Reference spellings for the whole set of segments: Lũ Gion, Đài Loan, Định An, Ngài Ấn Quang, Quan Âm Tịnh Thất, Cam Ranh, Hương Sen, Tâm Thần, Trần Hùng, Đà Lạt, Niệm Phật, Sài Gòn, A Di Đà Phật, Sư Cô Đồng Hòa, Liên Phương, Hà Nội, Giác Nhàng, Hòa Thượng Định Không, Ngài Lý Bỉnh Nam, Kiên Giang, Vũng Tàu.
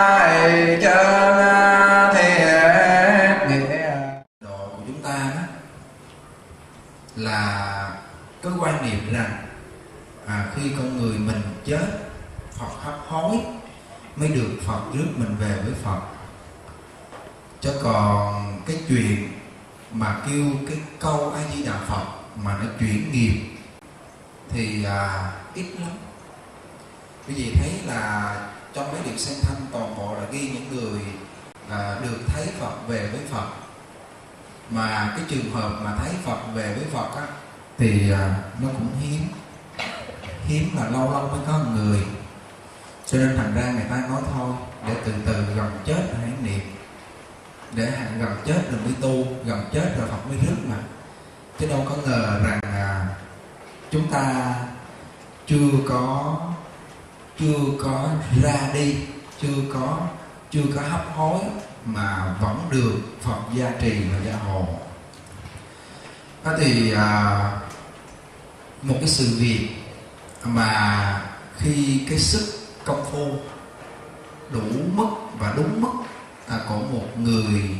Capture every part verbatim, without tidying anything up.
tại chớ thế nghĩa. Độ của chúng ta đó là cái quan niệm rằng à, khi con người mình chết, Phật hấp hối mới được Phật rước mình về với Phật. Chứ còn cái chuyện mà kêu cái câu A Di Đà Phật mà nó chuyển nghiệp thì à, ít lắm. Quý vị thấy là trong mấy điểm xem thăm toàn bộ là ghi những người à, được thấy Phật về với Phật. Mà cái trường hợp mà thấy Phật về với Phật á, thì à, nó cũng hiếm. Hiếm mà lâu lâu mới có một người. Cho nên thành ra người ta nói thôi, để từ từ gần chết hãy niệm, để hạn gần chết rồi mới tu, gần chết rồi Phật mới rước mà. Chứ đâu có ngờ rằng à, chúng ta chưa có chưa có ra đi, chưa có chưa có hấp hối mà vẫn được Phật gia trì và gia hộ. Đó thì à, một cái sự việc mà khi cái sức công phu đủ mức và đúng mức à, của một người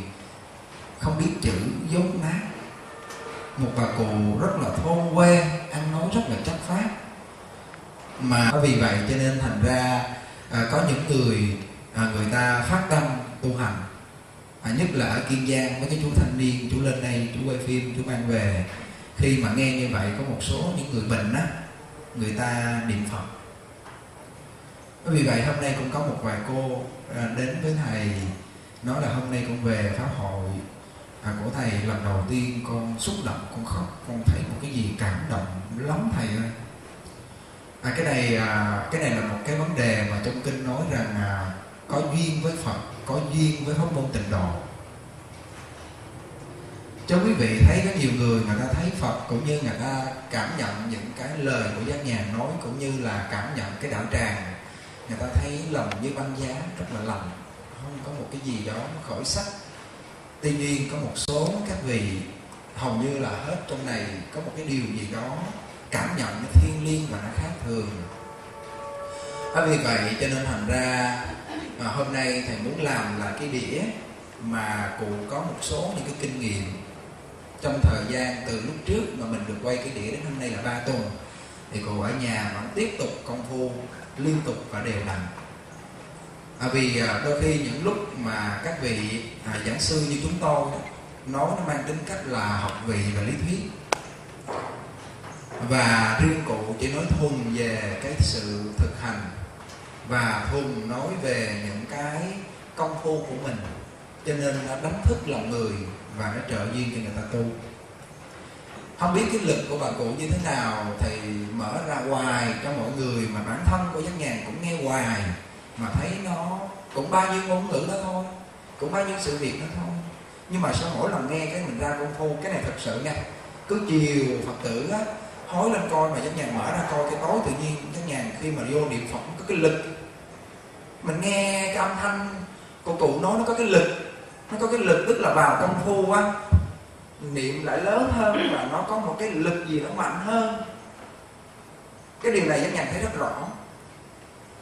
không biết chữ dốt nát, một bà cụ rất là thôn quê, ăn nói rất là chất phác, mà vì vậy cho nên thành ra à, có những người à, người ta phát tâm tu hành à, nhất là ở Kiên Giang với cái chú thanh niên, chú lên đây chú quay phim chú mang về. Khi mà nghe như vậy có một số những người bệnh á, người ta niệm Phật. Vì vậy hôm nay cũng có một vài cô à, đến với thầy nói là hôm nay con về pháp hội à, của thầy, lần đầu tiên con xúc động, con khóc, con thấy một cái gì cảm động lắm thầy ơi. À, cái này à, cái này là một cái vấn đề mà trong kinh nói rằng à, có duyên với Phật, có duyên với pháp môn tịnh độ. Cho quý vị thấy có nhiều người người ta thấy Phật cũng như người ta cảm nhận những cái lời của Giác Nhàng nói, cũng như là cảm nhận cái đạo tràng, người ta thấy lòng với băng giá rất là lành, không có một cái gì đó khỏi sắc. Tuy nhiên có một số các vị hầu như là hết trong này có một cái điều gì đó cảm nhận nó thiêng liêng và nó khác thường. À, vì vậy cho nên thành ra à, hôm nay thầy muốn làm là cái đĩa mà cụ có một số những cái kinh nghiệm trong thời gian từ lúc trước mà mình được quay cái đĩa đến hôm nay là ba tuần, thì cụ ở nhà vẫn tiếp tục công phu liên tục và đều đặn. À, vì đôi khi những lúc mà các vị à, giảng sư như chúng tôi nói nó mang tính cách là học vị và lý thuyết, và riêng cụ chỉ nói thuần về cái sự thực hành và thuần nói về những cái công phu của mình, cho nên nó đánh thức lòng người và nó trợ duyên cho người ta tu. Không biết cái lực của bà cụ như thế nào, thì mở ra hoài cho mọi người, mà bản thân của Giác Nhàng cũng nghe hoài mà thấy nó cũng bao nhiêu ngôn ngữ đó thôi, cũng bao nhiêu sự việc đó thôi, nhưng mà sao mỗi lần nghe cái mình ra công phu. Cái này thật sự nha, cứ chiều Phật tử á hối lên coi, mà Giác Nhàng mở ra coi cái tối tự nhiên Giác Nhàng khi mà vô niệm Phật có cái lực. Mình nghe cái âm thanh của cụ nói nó có cái lực, nó có cái lực tức là vào công phu á, niệm lại lớn hơn và nó có một cái lực gì nó mạnh hơn. Cái điều này Giác Nhàng thấy rất rõ.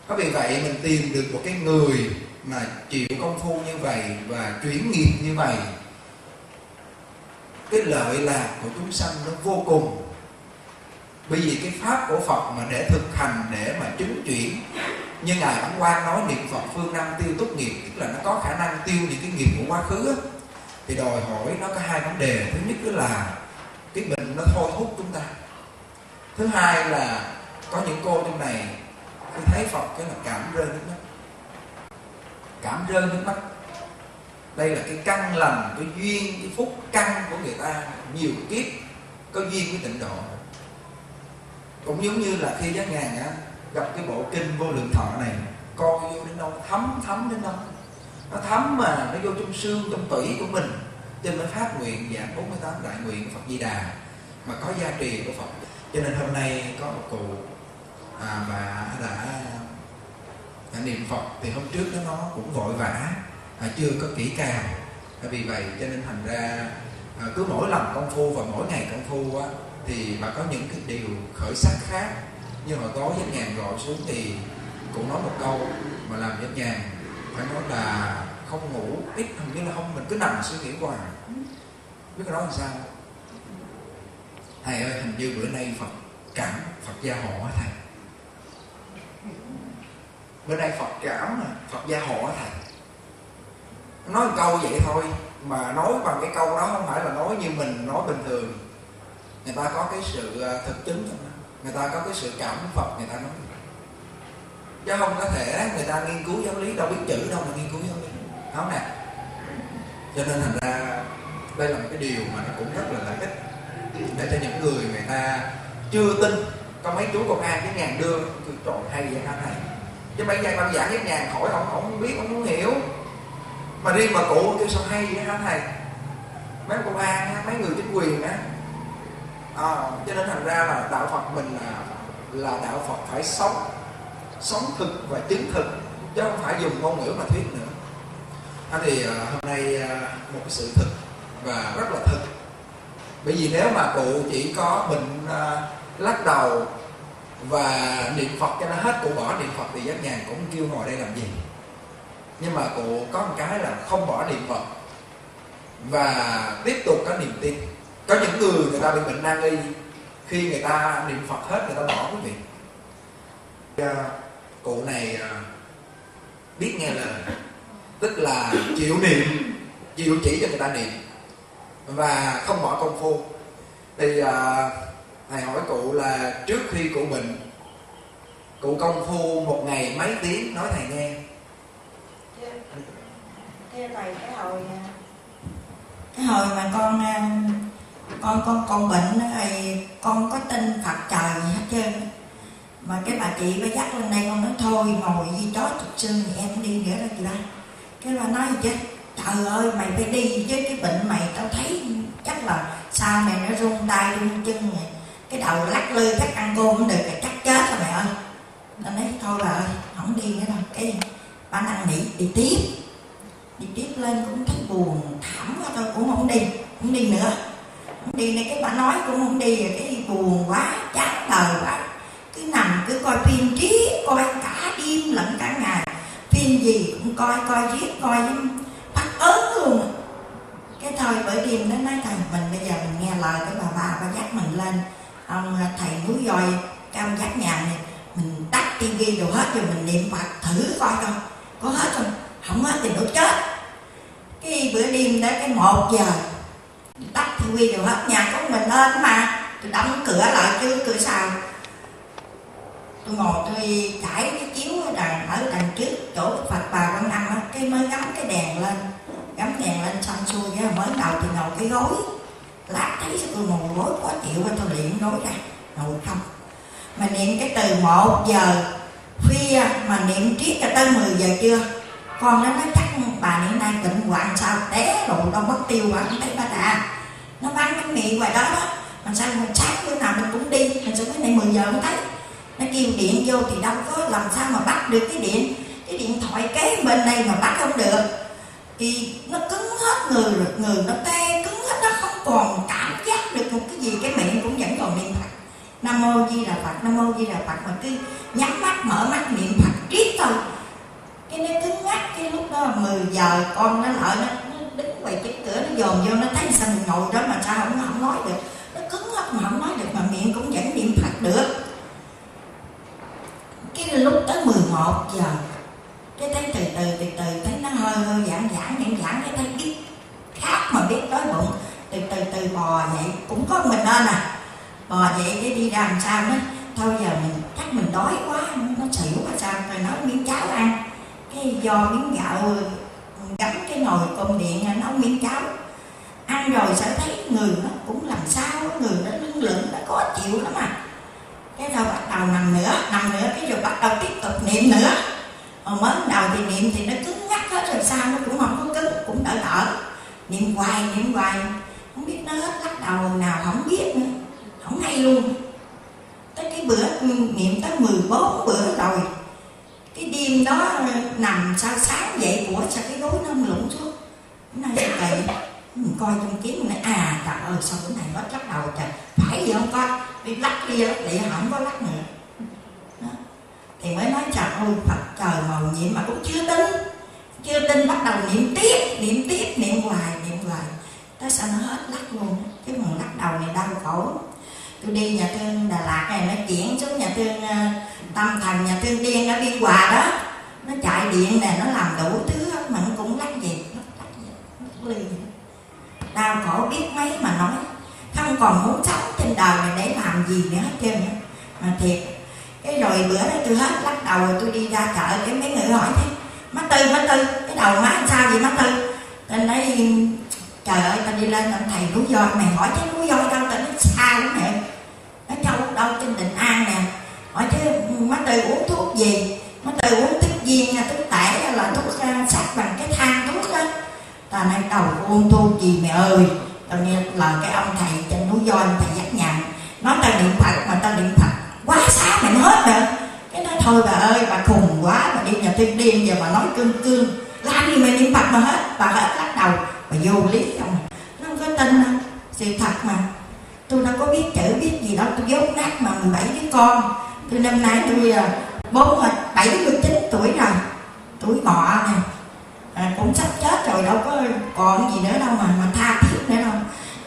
Có vì vậy mình tìm được một cái người mà chịu công phu như vậy và chuyển nghiệp như vậy, cái lợi lạc của chúng sanh nó vô cùng. Bởi vì cái pháp của Phật mà để thực hành, để mà chứng chuyển, như Ngài Ấn Quang nói niệm Phật phương năm tiêu túc nghiệp, tức là nó có khả năng tiêu những cái nghiệp của quá khứ. Thì đòi hỏi nó có hai vấn đề. Thứ nhất đó là cái bệnh nó thôi thúc chúng ta. Thứ hai là có những cô trong này khi thấy Phật cái là cảm rơi nước mắt, cảm rơi nước mắt. Đây là cái căn lành, cái duyên, cái phúc căn của người ta nhiều kiếp có duyên với tịnh độ. Cũng giống như là khi Giác Nhàng á, gặp cái bộ kinh Vô Lượng Thọ này, coi vô đến đâu, thấm thấm đến đâu, nó thấm mà nó vô trong xương, trong tủy của mình, cho nên phát nguyện giảng bốn mươi tám đại nguyện của Phật Di Đà mà có gia trì của Phật. Cho nên hôm nay có một cụ à, bà đã, đã niệm Phật, thì hôm trước đó nó cũng vội vã, à, chưa có kỹ càng. À, vì vậy cho nên thành ra à, cứ mỗi lần công phu và mỗi ngày công phu á, thì bà có những cái điều khởi sắc khác. Nhưng mà tối Giác Nhàng gọi xuống thì cũng nói một câu mà làm Giác Nhàng phải nói là không ngủ ít, hình như là không, mình cứ nằm suy nghĩ hoài, biết cái đó làm sao. Thầy ơi, hình như bữa nay Phật cảm, Phật gia hộ hả thầy? Bữa nay Phật cảm, Phật gia hộ hả thầy? Nói một câu vậy thôi, mà nói bằng cái câu đó không phải là nói như mình nói bình thường. Người ta có cái sự thực chứng, người ta có cái sự cảm Phật, người ta nói. Chứ không có thể người ta nghiên cứu giáo lý, đâu biết chữ đâu mà nghiên cứu giáo lý, không nè. Cho nên thành ra đây là một cái điều mà nó cũng rất là lợi ích để cho những người người ta chưa tin. Có mấy chú công an cái Nhàn đưa tôi trộn hay vậy hả thầy? Chứ mấy giai văn giảng cái Nhàn khỏi ông không biết, ông muốn hiểu. Mà riêng bà cụ kêu sao hay vậy hả thầy? Mấy công an, mấy người chính quyền á. À, cho nên thành ra là đạo Phật mình là, là đạo Phật phải sống, sống thực và chứng thực, chứ không phải dùng ngôn ngữ mà thuyết nữa. À, thì hôm nay một cái sự thực và rất là thực. Bởi vì nếu mà cụ chỉ có bệnh uh, lắc đầu và niệm Phật cho nó hết, cụ bỏ niệm Phật thì Giác Nhàng cũng kêu ngồi đây làm gì. Nhưng mà cụ có một cái là không bỏ niệm Phật và tiếp tục có niềm tin. Có những người người ta bị bệnh nan y, khi người ta niệm Phật hết người ta bỏ cái việc. Uh, cụ này uh, biết nghe lời, tức là chịu niệm, chịu chỉ cho người ta niệm và không bỏ công phu. Thì à, thầy hỏi cụ là trước khi cụ bệnh, cụ công phu một ngày mấy tiếng, nói thầy nghe. Theo thầy, cái hồi cái hồi mà con con con con bệnh thì con có tin Phật trời gì hết trơn, mà cái bà chị mới dắt lên đây, con nói thôi ngồi như chó thịt xương thì em đi nữa đó chị ba. Cái bà nói gì chứ trời ơi, mày phải đi chứ, cái bệnh mày tao thấy chắc là sao mày nó run tay run chân này. Cái đầu lắc lư chắc ăn cơm cũng được, mày chắc chết rồi mày ơi. Nó nói thôi bà ơi, không đi nữa đâu. Cái bà năn nỉ đi tiếp, đi tiếp lên cũng thấy buồn thảm quá, thôi cũng không đi, không đi nữa, không đi nữa. Cái bà nói cũng không đi, cái buồn quá, chán đời quá, cứ nằm cứ coi phim trí, coi cả đêm lẫn cả ngày, phim gì cũng coi, coi riết coi ớn luôn. Cái thôi bởi đêm nó nói thầy mình bây giờ mình nghe lời cái bà bà bà dắt mình lên ông thầy núi Voi Cao Giác Nhàng này, mình tắt tivi đồ hết rồi mình niệm Phật thử coi coi có hết không, không hết thì đủ chết. Cái bữa đêm đó cái một giờ tắt tivi đồ hết, nhà có mình lên mà tôi đóng cửa lại chứ cửa sào. Tôi ngồi tôi trải cái chiếu đằng ở đằng trước chỗ Phật bà Quan Âm á, cái mới gắm cái đèn lên, gắm đèn lên xong xuôi cái mới đầu thì ngồi cái gối, lát thấy sao tôi ngồi gối khó chịu quá, tôi niệm gối ra ngồi không. Mà niệm cái từ một giờ khuya mà niệm triết cho tới mười giờ trưa, con nó nói chắc bà niệm nay bệnh hoạn sao té rồi đâu mất tiêu mà không thấy bà đà, nó bắn bánh mì ngoài đó đó. Mình sao mình sáng bữa nào mình cũng đi, mình sao cái này mười giờ không thấy. Nó kêu điện vô thì đâu có làm sao mà bắt được cái điện, cái điện thoại kế bên đây mà bắt không được. Thì nó cứng hết người rồi, người nó tê cứng hết, nó không còn cảm giác được một cái gì. Cái miệng cũng vẫn còn niệm Phật Nam Mô Di Đà Phật, Nam Mô Di Đà Phật, mà cứ nhắm mắt mở mắt niệm Phật triết thôi. Cái nó cứng ngắt, cái lúc đó mười giờ con nó lại nó, nó đứng ngoài trước cửa nó dồn vô, nó thấy sao mình ngồi đó mà sao không, không nói được. Nó cứng hết mà không nói được, mà miệng cũng vẫn niệm Phật được. Cái lúc tới mười một giờ cái thấy từ từ từ từ thấy nó hơi hơi giãn giãn giãn giãn, cái thấy biết khác mà biết đói bụng, từ từ từ bò dậy, cũng có mình nên à bò dậy cái đi ra làm sao đó. Thôi giờ mình chắc mình đói quá, nó xỉu quá sao, rồi nấu miếng cháo ăn. Cái do miếng gạo gắn cái nồi cơm điện nấu miếng cháo ăn rồi sẽ thấy người nó cũng làm sao, người nó lưng lửng, nó khó chịu lắm à. Cái đầu bắt đầu nằm nữa, nằm nữa cái rồi bắt đầu tiếp tục niệm nữa. Mà mới đầu thì niệm thì nó cứng ngắt hết rồi sao, nó cũng không có cứng, cũng đỡ đỡ. Niệm hoài, niệm hoài, không biết nó hết lắc đầu nào không biết nữa, không hay luôn. Tới cái bữa niệm tới mười bốn bữa rồi, cái đêm đó nằm sao sáng dậy của sao cái gối nó lủng xuống. Nó nói sao vậy? Mình coi trong kiếm mình nói à trời ơi sao bữa này nó lắc đầu trời, phải gì không coi, đi lắc đi lại không có lắc nữa đó. Thì mới nói trời ơi Phật trời màu nhiệm mà cũng chưa tin, đầu niệm tiếp, niệm tiếp, niệm hoài, niệm hoài tới sao nó hết lắc luôn. Cái mòn lắc đầu này đau khổ. Tôi đi nhà thương Đà Lạt này, nó chuyển xuống nhà thương Tâm Thần, nhà thương Điên, nó đi Hòa đó, nó chạy điện này, nó làm đủ thứ mà nó cũng lắc gì, nó lắc gì, nó lì. Đau khổ biết mấy mà nói, không còn muốn sống trên đời này để làm gì nữa hết trơn nữa. Mà thiệt. Cái rồi bữa đó tôi hết lắc đầu rồi tôi đi ra chợ, cái mấy người hỏi thế, má Tư, má Tư, cái đầu má sao vậy má Tư? Tôi nói, trời ơi, ta đi lên làm thầy Lũ Gion, mày hỏi chứ Lũ Gion đâu, ta nói xa lắm mẹ. Nó trong đâu trên Định An nè, hỏi chứ má Tư uống thuốc gì? Má Tư uống thuốc viên, thuốc tể hay là thuốc sắc bằng cái than thuốc đó. Ta nói đầu uống thuốc gì mẹ ơi. Tôi nghe lời cái ông thầy trên Lũ Gion, thầy Giác Nhàng, nói ta niệm Phật mà ta niệm Phật quá xa mày hết rồi. Cái nói thôi bà ơi, bà khùng quá, bà đi nhà tiên điên giờ bà nói cương cương, làm gì mày niệm Phật mà hết, bà hết lắc đầu. Mà vô lý không, nó không có tin đâu, sự thật mà. Tôi đâu có biết chữ biết gì đâu, tôi dốt nát mà mười bảy đứa con. Tôi năm nay tôi bốn bảy mươi chín tuổi rồi, tuổi bọ nè, à, cũng sắp chết rồi, đâu có còn gì nữa đâu mà mà tha thiết nữa đâu.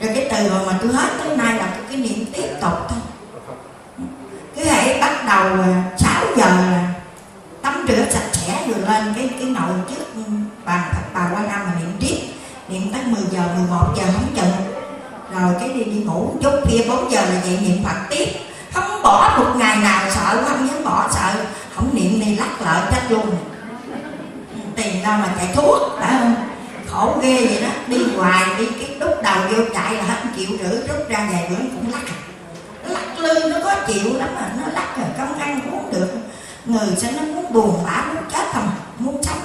Rồi cái từ rồi mà tôi hết tới nay là tôi cái niệm tiếp tục thôi. Cứ hãy bắt đầu sáu giờ tắm rửa sạch sẽ rồi lên cái cái nồi trước bàn Phật bà Quan Âm mà niệm tiếp. Niệm tới mười giờ, mười một giờ không chừng. Rồi cái đi đi ngủ, chút kia bốn giờ là vậy niệm Phật tiếp. Không bỏ một ngày nào, sợ không dám bỏ, sợ. Không niệm này lắc lợi trách luôn. Tiền đâu mà chạy thuốc, phải không? Khổ ghê vậy đó, đi hoài, đi cái đút đầu vô chạy là hết triệu rưỡi, rút ra vài bữa cũng lắc. Lắc lư nó có chịu lắm mà, nó lắc rồi, không ăn uống được. Người sẽ nó muốn buồn bã, muốn chết không, muốn sống.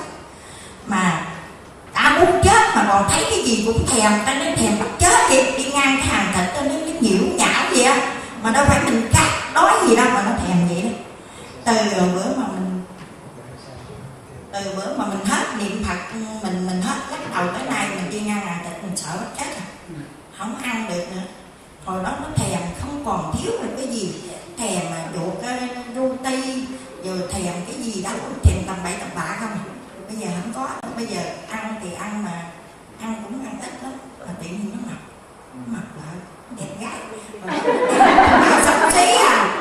Mà ta muốn chết mà còn thấy cái gì cũng thèm, ta nói thèm bắt chết đi, đi ngang cái hàng thịt, ta nói cái nhiễu nhã gì á, mà đâu phải mình cắt đói gì đâu mà nó thèm vậy đó. Từ bữa mà mình từ bữa mà mình hết niệm Phật, mình mình hết lắc đầu tới nay mình đi ngang hàng thịt mình sợ bắt chết rồi, không ăn được nữa. Hồi đó nó thèm không còn thiếu được cái gì, thèm mà đổ cái roti, rồi thèm cái gì đó, thèm tầm bậy tầm bạ không. Bây giờ không có, bây giờ ăn thì ăn mà ăn cũng ăn ít lắm, mà tự nhiên nó mập, mập lại đẹp gái, mà sống xí à,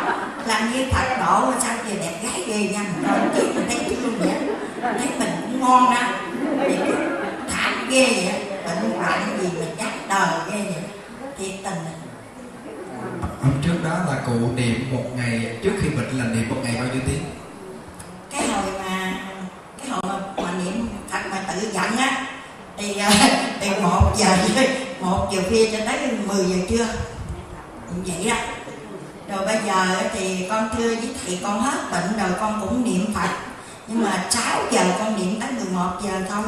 làm như Phật độ sao giờ đẹp gái ghê nha, rồi chứ mình thấy thương vậy, thấy mình cũng ngon đó, thảm ghê vậy, bệnh hoạn gì mình chắc đời ghê vậy, thiệt tình. Hôm trước đó là cụ niệm một ngày, trước khi bệnh là niệm một ngày bao nhiêu tiếng? Cái hồi mà cái hồi mà tự giận á thì từ một giờ một giờ khuya cho tới mười giờ trưa cũng vậy á. Rồi bây giờ thì con thưa với thầy con hết bệnh rồi, con cũng niệm Phật nhưng mà sáu giờ con niệm tới mười một giờ thôi.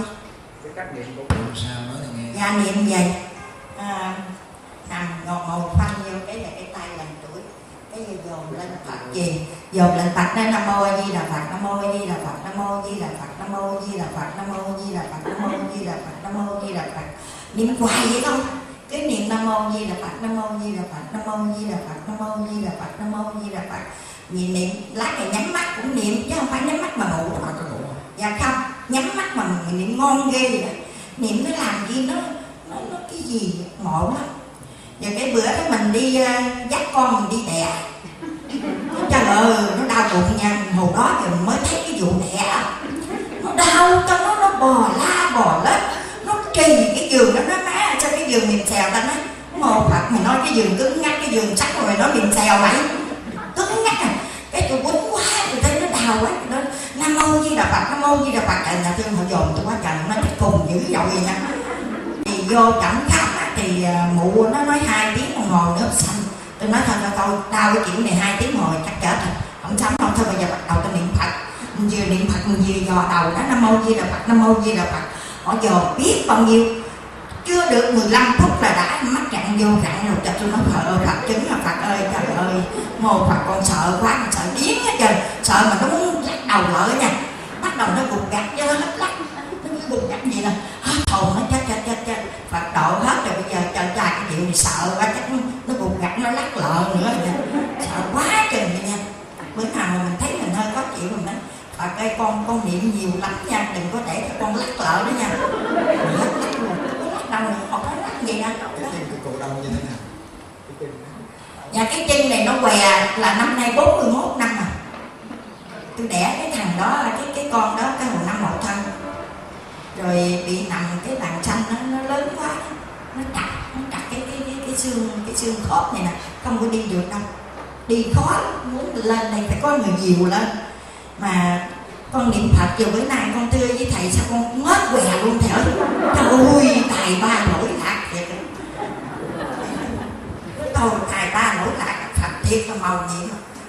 Cái cách niệm của cụ sao mới nghe? Dạ niệm vậy à, nằm ngọt ngọt phanh vô cái là cái tay làm đuổi, cái gì dồn lên Phật gì dồn lên Phật nên Nam Mô A Di Đà Phật, Nam Mô A Di Đà Phật, Nam Mô A Di Đà Phật, Nam Mô A Di Đà Phật, Nam Mô A Di Đà Phật, Nam Mô A Di Đà Phật, Nam Mô A Di Đà Phật. Niệm hoài vậy không? Cứ niệm Nam Mô A Di Đà Phật, Nam Mô A Di Đà Phật, Nam Mô A Di Đà Phật, Nam Mô A Di Đà Phật, Nam Mô A Di Đà Phật. Nhìn niệm lát này nhắm mắt cũng niệm chứ không phải nhắm mắt mà ngủ. Dạ không, nhắm mắt mà mình niệm ngon ghê vậy đó. Niệm cái làm gì nó nó nó cái gì ngộ lắm. Giờ cái bữa đó mình đi dắt con mình đi đẻ. Trời ơi, nó đau bụng nha, hồi đó thì mới thấy cái vụ đẻ. Nó đau, tao nó nó bò la bò lết, nó trì cái giường đó, nó má cho cái giường mềm xèo ta nói. Một Phật mày nói cái giường cứng ngắt, cái giường sắt rồi mày nói mềm xèo mày. Cứng ngắt à. Cái tôi quấn quá, tôi thấy nó đau quá, nó Nam Mô Di Đà Phật, Nam Mô Di Đà Phật. Trời nhà thương họ dồn tôi quá trời, nó cái cùng dữ dội vậy nha. Thì vô cảm khám thì mụ nó nói hai tiếng đồng hồ nữa xanh. Tôi nói thôi cho tôi đau cái kiểu này hai tiếng hồi chắc chết rồi, không sống không. Thôi bây giờ bắt đầu tôi niệm Phật, mình vừa niệm Phật mình vừa dò đầu đó, Nam Mô Di Đà Phật, Nam Mô Di Đà Phật. Họ dò biết bao nhiêu, chưa được mười lăm phút là đã mắc rặn vô rặn rồi. Cho tôi nói Phật ơi, Phật chứng là Phật ơi, trời ơi, Mô Phật con sợ quá, con sợ điếng hết trơn, sợ mà nó muốn lắc đầu lỡ nha. Bắt đầu nó gục gặt cho nó lắc lắc, nó gục gặt gì nè, hết hồn nó chết chết chết chết, Phật độ hết rồi bây giờ trời trời cái điều này sợ quá chắc nó gục gặt nó lắc lợn nữa rồi nha, sợ quá chừng nha. Bữa nào mà mình thấy mình hơi khó chịu mình nói Phật ơi, con con niệm nhiều lắm nha, đừng có để cho con lắc lợn đó nha. Và cái chân này nó què là năm nay bốn mươi mốt năm rồi. Tôi đẻ cái thằng đó, cái cái con đó cái hồi năm một thân. Rồi bị nằm cái bàn xanh đó, nó lớn quá, nó chặt, nó chặt cái cái cái, cái xương cái xương khớp này nè, không có đi được đâu. Đi khó, muốn lên đây phải có người dìu lên. Mà con niệm Phật giờ bữa nay con thưa với thầy sao con mết què luôn thầy ơi. Thôi tài ba nổi lạc thiệt. Thôi tài ba nổi lạc Phật thiệt là màu nhiệm.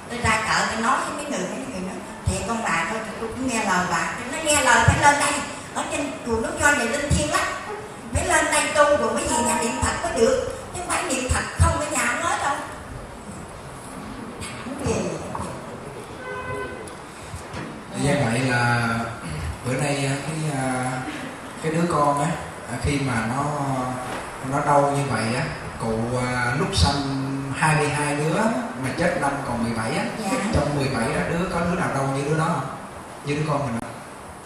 Tôi ra chợ tôi nói với mấy người mấy người nữa. Thì con bà thôi tôi cũng nghe lời bà. Nó nghe lời phải lên đây. Ở trên chùa Lũ Gion này linh thiêng lắm. Phải lên đây tu rồi mới về nhà niệm Phật có được. Chứ phải niệm Phật không ở nhà không hết đâu. Do vậy là bữa nay cái cái đứa con á, khi mà nó nó đau như vậy á, cụ lúc sanh hai mươi hai đứa mà chết năm còn mười bảy á, dạ. Trong mười bảy đứa có đứa nào đau như đứa đó không? Như đứa con mình.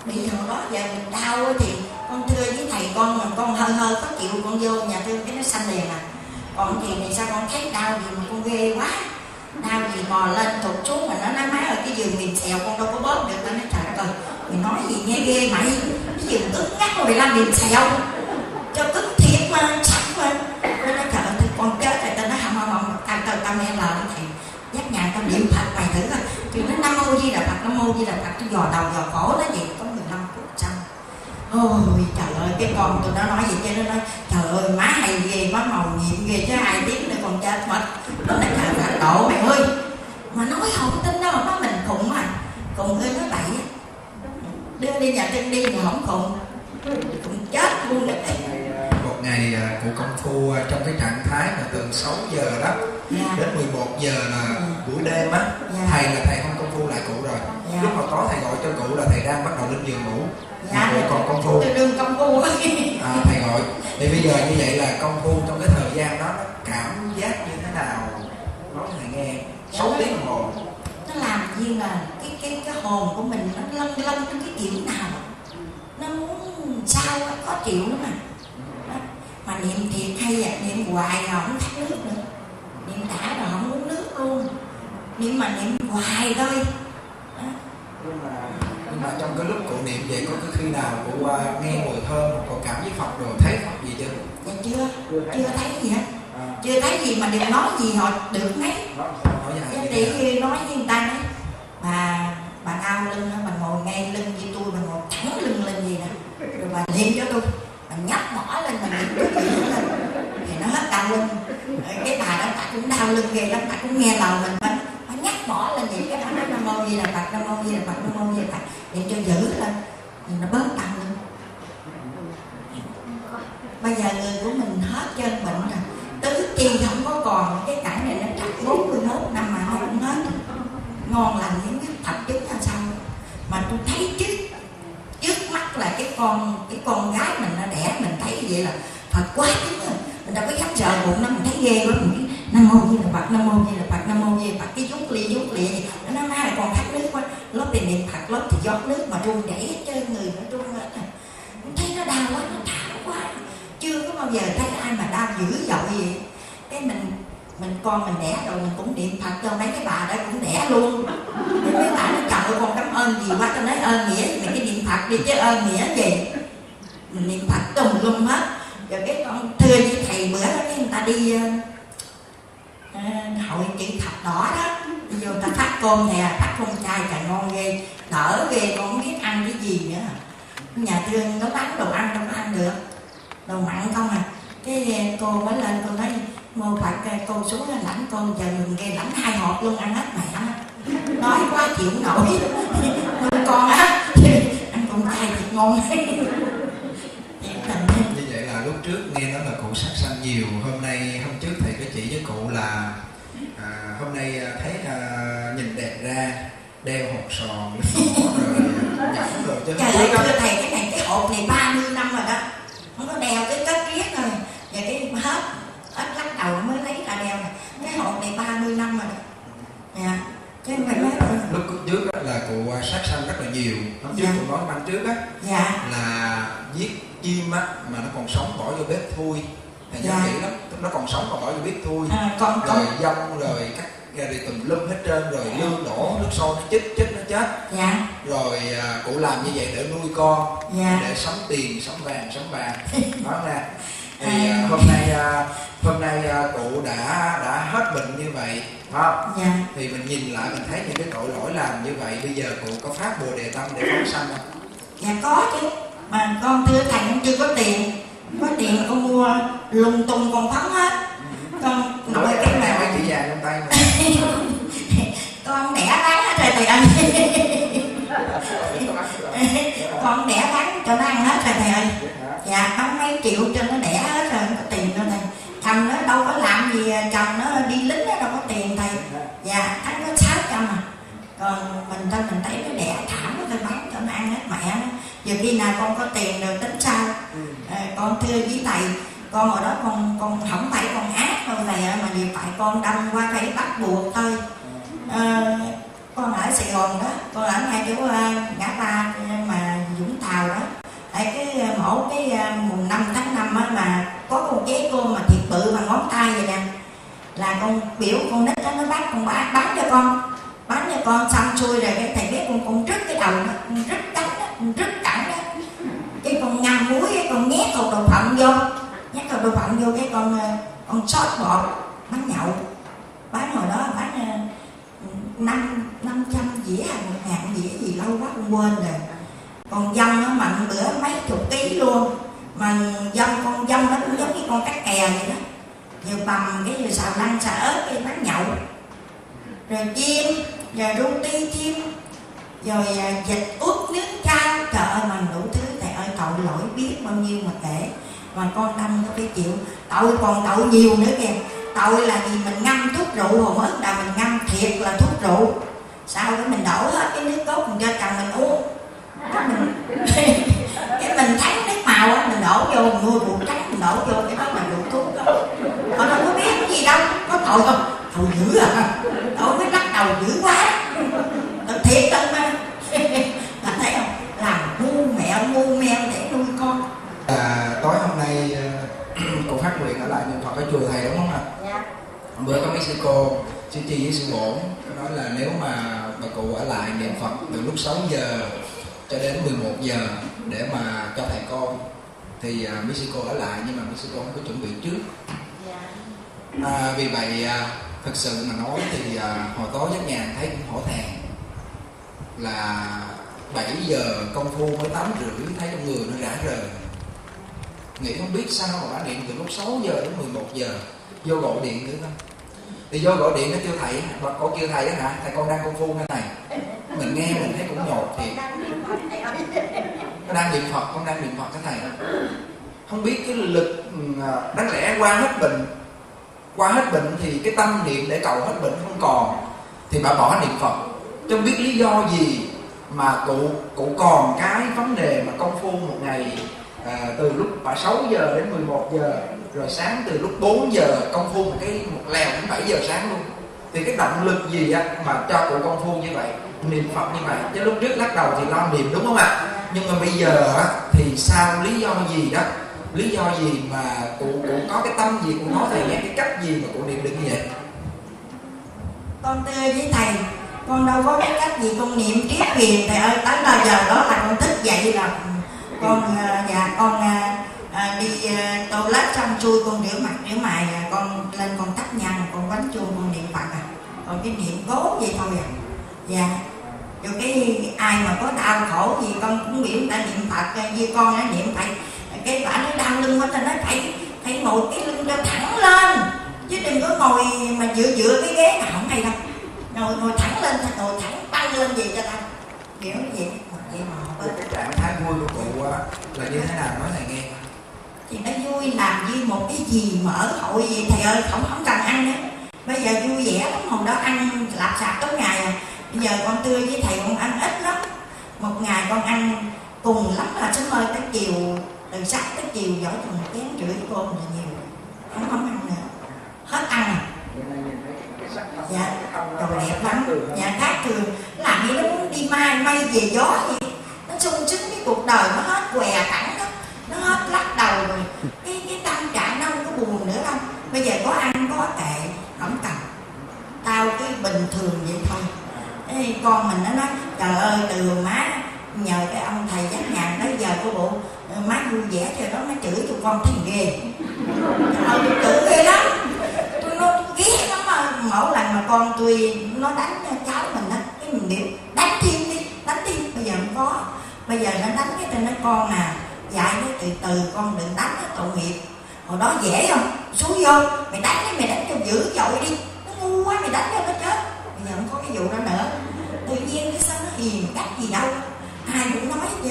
Bây giờ đó giờ mình đau thì con thưa với thầy con mà con hơi hơi khó chịu con vô nhà thương cái nó sanh liền à. Còn chuyện này sao con thấy đau gì mà con ghê quá. Đau gì mò lên thụt xuống mà nó nói má ở cái giường mình xèo con đâu có bóp được. Nó nói trời đất ơi, mình nói gì nghe ghê mày. Cái giường cứng ngắt rồi làm mình xèo. Cho cứng thiệt mà, sạch mà. Nó nói trời ơi, con chết rồi. Tao nói hông hông hông, tao tao tao nghe lời thầy Giác Nhàng tao niệm Phật mày thử coi. Chuyện nó Nam Mô Di Đà Phật, Nam Mô Di Đà Phật. Tôi giò đầu giò cổ nó vậy, có mười lăm phút sau. Ôi trời ơi, cái con tụi nó nói gì chứ nó nói trời ơi má hay ghê, má màu nhiệm ghê chứ hai tiếng nữa còn chết mất. Nó nói trời Phật độ mày ơi. Mà nói không tin đâu, nó mình khùng mà. Khùng ơi nói bậy. Đưa đi nhà trên đi mà không khùng. Cũng chết luôn đấy. Một ngày cụ công phu trong cái trạng thái mà từ sáu giờ đó yeah. đến mười một giờ là buổi đêm á yeah. Thầy là thầy không công phu lại cụ rồi yeah. Lúc mà có thầy gọi cho cụ là thầy đang bắt đầu lên giường ngủ. Dạ, rồi còn công phu đừng công phu á à, thầy gọi thì bây giờ như vậy là công phu trong cái thời gian đó nó cảm giác như thế nào nói thầy nghe sáu tiếng đồng hồ nó làm như là cái cái cái hồn của mình nó lân lân trong cái điểm nào nó muốn sao nó khó chịu lắm mà đó. Mà niệm thiệt hay vậy à? Niệm hoài rồi không thắt nước nữa, niệm đã rồi không uống nước luôn, niệm mà niệm hoài thôi đó. Nhưng mà mà trong cái lúc cụ niệm vậy có cái khi nào cụ uh, nghe mùi thơm còn cảm với Phật rồi thấy Phật gì chứ? Dạ chưa, chưa thấy gì hết, à. Chưa thấy gì mà đừng nói gì họ được mấy. Thì khi nói với người ta ấy, bà bà ao lưng đó, bà ngồi ngay lưng như tôi, bà ngồi thẳng lưng lên gì nè, rồi bà niệm cho tôi, bà nhấp mỏ lên, bà niệm cái gì nữa lên, thì nó hết đau lưng. Cái bà đó bà cũng đau lưng ghê lắm, bà cũng nghe lời mình bà, bà nhấp mỏ lên những cái bà nói Nam Mô Di Đà Phật, Nam Mô Di Đà Phật, Nam Mô Di Đà Phật. Để cho giữ lên thì nó bớt tăng lên. Bây giờ người của mình hết trơn bệnh rồi, tứ chi không có còn, cái cảnh này nó chắc bốn mươi mốt năm mà nó cũng hết. Ngon lành những cái thật chứ là sao. Mà tôi thấy trước trước mắt là cái con cái con gái mình nó đẻ, mình thấy vậy là Phật quá chứ. Mình đâu có dám sợ bụng nó, mình thấy ghê quá, mình biết Nam Mô Di Đà Phật, Nam Mô Di Đà Phật, Nam Mô Di Đà Phật, cái vút lia vút lia gì nó má là còn thắt nước quá. Lớp thì niệm Phật, lớp thì giọt nước mà run rẩy chơi người nó run hết rồi. Thấy nó đau quá, nó thảm quá. Chưa có bao giờ thấy ai mà đau dữ dội vậy. Cái mình mình con mình đẻ rồi mình cũng niệm Phật cho mấy cái bà đó cũng đẻ luôn. Mình mấy bà nó trời con cảm ơn gì quá, tao nói ơn nghĩa thì cái niệm Phật đi chứ ơn nghĩa gì. Mình niệm Phật tùm lum hết. Rồi cái con thưa với thầy bữa đó cái người ta đi uh, hội chữ thập đỏ đó. Vô ta thắt con nè, thắt con trai trời ngon ghê, đỡ ghê con không biết ăn cái gì nữa. Nhà thương nó bán đồ ăn đâu có ăn được, đồ mặn không à. Cái cô mới lên cô nói Mô Phật cô xuống lãnh con giờ mình ghê lãnh hai hộp luôn ăn hết mẹ. Nói quá chịu nổi, nuôi con á, ăn con trai thật ngon. Như vậy là lúc trước nghe nói là cụ sát sanh nhiều, hôm nay hôm trước thầy có chỉ với cụ là à, hôm nay thấy à, nhìn đẹp ra đeo hột sòn rồi nhặt rồi chứ. Trời ơi thưa thầy cái này cái hột này ba mươi năm rồi đó, không có đeo cái cất riết rồi, giờ cái hết ít lắc đầu mới lấy ra đeo này. Cái hột này ba mươi năm rồi, dạ. Chứ không phải mới. Lúc trước đó là cụ sát sanh rất là nhiều, hôm trước cụ nói năm trước á, dạ. Là giết chim á mà nó còn sống bỏ vô bếp thui. Thầy nhớ kỹ lắm, nó còn sống còn bảo biết thui à, con, rồi con. Dông rồi các rồi tùm lum hết trơn, rồi lương đổ nước sôi nó chích chích nó chết. Dạ. Rồi uh, cụ làm như vậy để nuôi con. Dạ. Để sống tiền sống vàng sống vàng đó nè. Thì uh, hôm nay uh, hôm nay uh, cụ đã đã hết bệnh như vậy không? Dạ. Thì mình nhìn lại mình thấy những cái tội lỗi làm như vậy, bây giờ cụ có phát Bồ Đề Tâm để phóng sanh không? Dạ có chứ, mà con thưa thầy cũng chưa có tiền, có tiền con mua lung tung con phóng hết. Con nói cái này nào? Cái chị già trong tay mà. Con đẻ bán hết rồi thầy ơi. Con đẻ bán cho nó ăn hết rồi thầy ơi. Dạ bán mấy triệu cho nó đẻ hết rồi, không có tiền đâu thầy. Thằng nó đâu có làm gì, chồng nó đi lính nó đâu có tiền thầy. Dạ ăn có sáu trăm à. Còn mình thôi mình thấy nó đẻ thảm nó thôi bán cho nó ăn hết mẹ nó. Giờ khi nào con có tiền rồi tính sao? À, con thưa với thầy, con ở đó con con không phải con ác đâu thầy, mà vì phải con đâm qua phải bắt buộc thôi. À, con ở Sài Gòn đó, con ở ngay chỗ ngã ba mà Vũng Tàu đó. Tại cái mổ cái mùng năm tháng năm á, mà có con chế cô mà thiệt bự bằng ngón tay vậy nè, là con biểu con nít đó nó bắt con bá, bắn cho con, bắn cho con xong xuôi rồi cái thầy biết con con rứt cái đầu nó, con rứt cánh đó, con rứt cẳng đó, cái con ngâm muối ấy, con nhét hột đậu phộng vô, nhét hột đậu phộng vô cái con con sót bột bán nhậu, bán hồi đó bán năm năm trăm dĩa hàng một ngàn dĩa gì lâu quá con quên rồi. Còn dông nó mạnh bữa mấy chục ký luôn, mà dông con dông nó cũng giống như con cá kè vậy đó, vừa bầm cái vừa xào lăn xào ớt cái bán nhậu, rồi chim rồi ruti chim rồi dịch ướp nước chan, trời ơi mà đủ thứ thầy ơi. Tội lỗi biết bao nhiêu mà kể, mà con đâm nó phải chịu tội, còn tội nhiều nữa kìa. Tội là vì mình ngâm thuốc rượu, hồi mới đầu mình ngâm thiệt là thuốc rượu, sau đó mình đổ hết cái nước cốt mình cho chồng mình uống, cái mình cái mình thấy nước màu á mình đổ vô, mình mua rượu trắng mình đổ vô, cái đó là rượu thuốc đó. Họ đâu có biết cái gì đâu, có tội không? Tội dữ à, tội mới lắc đầu dữ quá, tội thiệt đó mà. Bạn thấy không? Làm ngu mẹo ngu meo để nuôi con. À, tối hôm nay cô phát nguyện ở lại Niệm Phật ở chùa thầy đúng không ạ? Dạ. Bữa có mấy sư cô, sư Chi với sư Bổn nói là nếu mà bà cụ ở lại niệm Phật từ lúc sáu giờ cho đến mười một giờ để mà cho thầy con, thì mấy sư cô ở lại, nhưng mà mấy sư cô không có chuẩn bị trước. Dạ. À, vì vậy thực sự mà nói thì hồi tối Giác Nhàng thấy cũng hổ thẹn, là bảy giờ công phu mới tám rưỡi thấy con người nó rã rời, nghĩ không biết sao mà bà điện từ lúc sáu giờ đến mười một giờ, vô gọi điện nữa thôi. Thì vô gọi điện nó kêu thầy, bà con kêu thầy đó hả, thầy con đang công phu thế này. Mình nghe mình thấy cũng nhột thiệt, con đang niệm Phật, con đang niệm Phật cái thầy. Không biết cái lực, đáng lẽ qua hết bệnh, qua hết bệnh thì cái tâm niệm để cầu hết bệnh không còn, thì bà bỏ niệm Phật. Chứ không biết lý do gì mà cụ cụ còn cái vấn đề mà công phu một ngày. À, từ lúc bà sáu giờ đến mười một giờ, rồi sáng từ lúc bốn giờ công phu một cái một lèo đến bảy giờ sáng luôn. Thì cái động lực gì á mà cho cụ công phu như vậy, niệm Phật như vậy? Chứ lúc trước lắc đầu thì lo niệm đúng không ạ? Nhưng mà bây giờ á thì sao, lý do gì đó, lý do gì mà cụ cụ có cái tâm gì, cụ nói thầy nghe cái cách gì mà cụ niệm được như vậy? Con thưa với thầy, con đâu có cái cách gì, con niệm triết thiền thầy ơi. Tới bao giờ đó là con thích vậy là con dạ con à, đi à, toilet xong chui con rửa mặt rửa mày, à, con lên con tắt nhang con bánh chuông con niệm Phật à, còn cái niệm cố vậy thôi à. Dạ rồi cái ai mà có đau khổ gì con cũng biểu ta niệm Phật, như con nó niệm phải cái bả nó đau lưng quá ta nói phải phải ngồi cái lưng cho thẳng lên, chứ đừng có ngồi mà dựa dựa cái ghế nào không hay đâu, ngồi ngồi thẳng lên, ngồi thẳng bay lên gì cho ta kiểu như vậy. Cái trạng thái vui của cụ là như thế nào, nói thầy nghe. Thì nó vui làm như một cái gì mở hội gì thầy ơi, không không cần ăn á. Bây giờ vui vẻ lắm, hồi đó ăn lạp sạp tối ngày à. Bây giờ con tươi với thầy con ăn ít lắm, một ngày con ăn cùng lắm là sớm hơi tới chiều, từ sáng tới chiều giỏi chừng một chén rưỡi cô là nhiều, không không ăn nữa, hết ăn à. Dạ, trời đẹp lắm, dạ khác thường, làm như nó muốn đi mai mây về gió gì. Nó sung sướng cái cuộc đời, nó hết què thẳng đó, nó hết lắc đầu rồi, cái cái tâm trạng nó không có buồn con mình nó nói trời ơi, từ má nhờ cái ông thầy Giác Nhàng tới giờ của bộ má vui vẻ cho nó, nó chửi tụi con thằng ghê. Nó chửi ghê lắm, tôi nó ghét lắm mà. Mỗi lần mà con tôi nó đánh cháu mình á, cái mình điệu đánh tim đi, đánh tim. Bây giờ không có, bây giờ nó đánh cái tên nó con nè, dạy nó từ từ, con đừng đánh, nó tội nghiệp. Hồi đó dễ không, xuống vô mày đánh cái mày đánh cho dữ dội đi, nó ngu quá mày đánh cho nó chết. Bây giờ không có cái vụ đó nữa, tự nhiên cái sao nó hiền cách gì đâu, ai cũng nói chứ.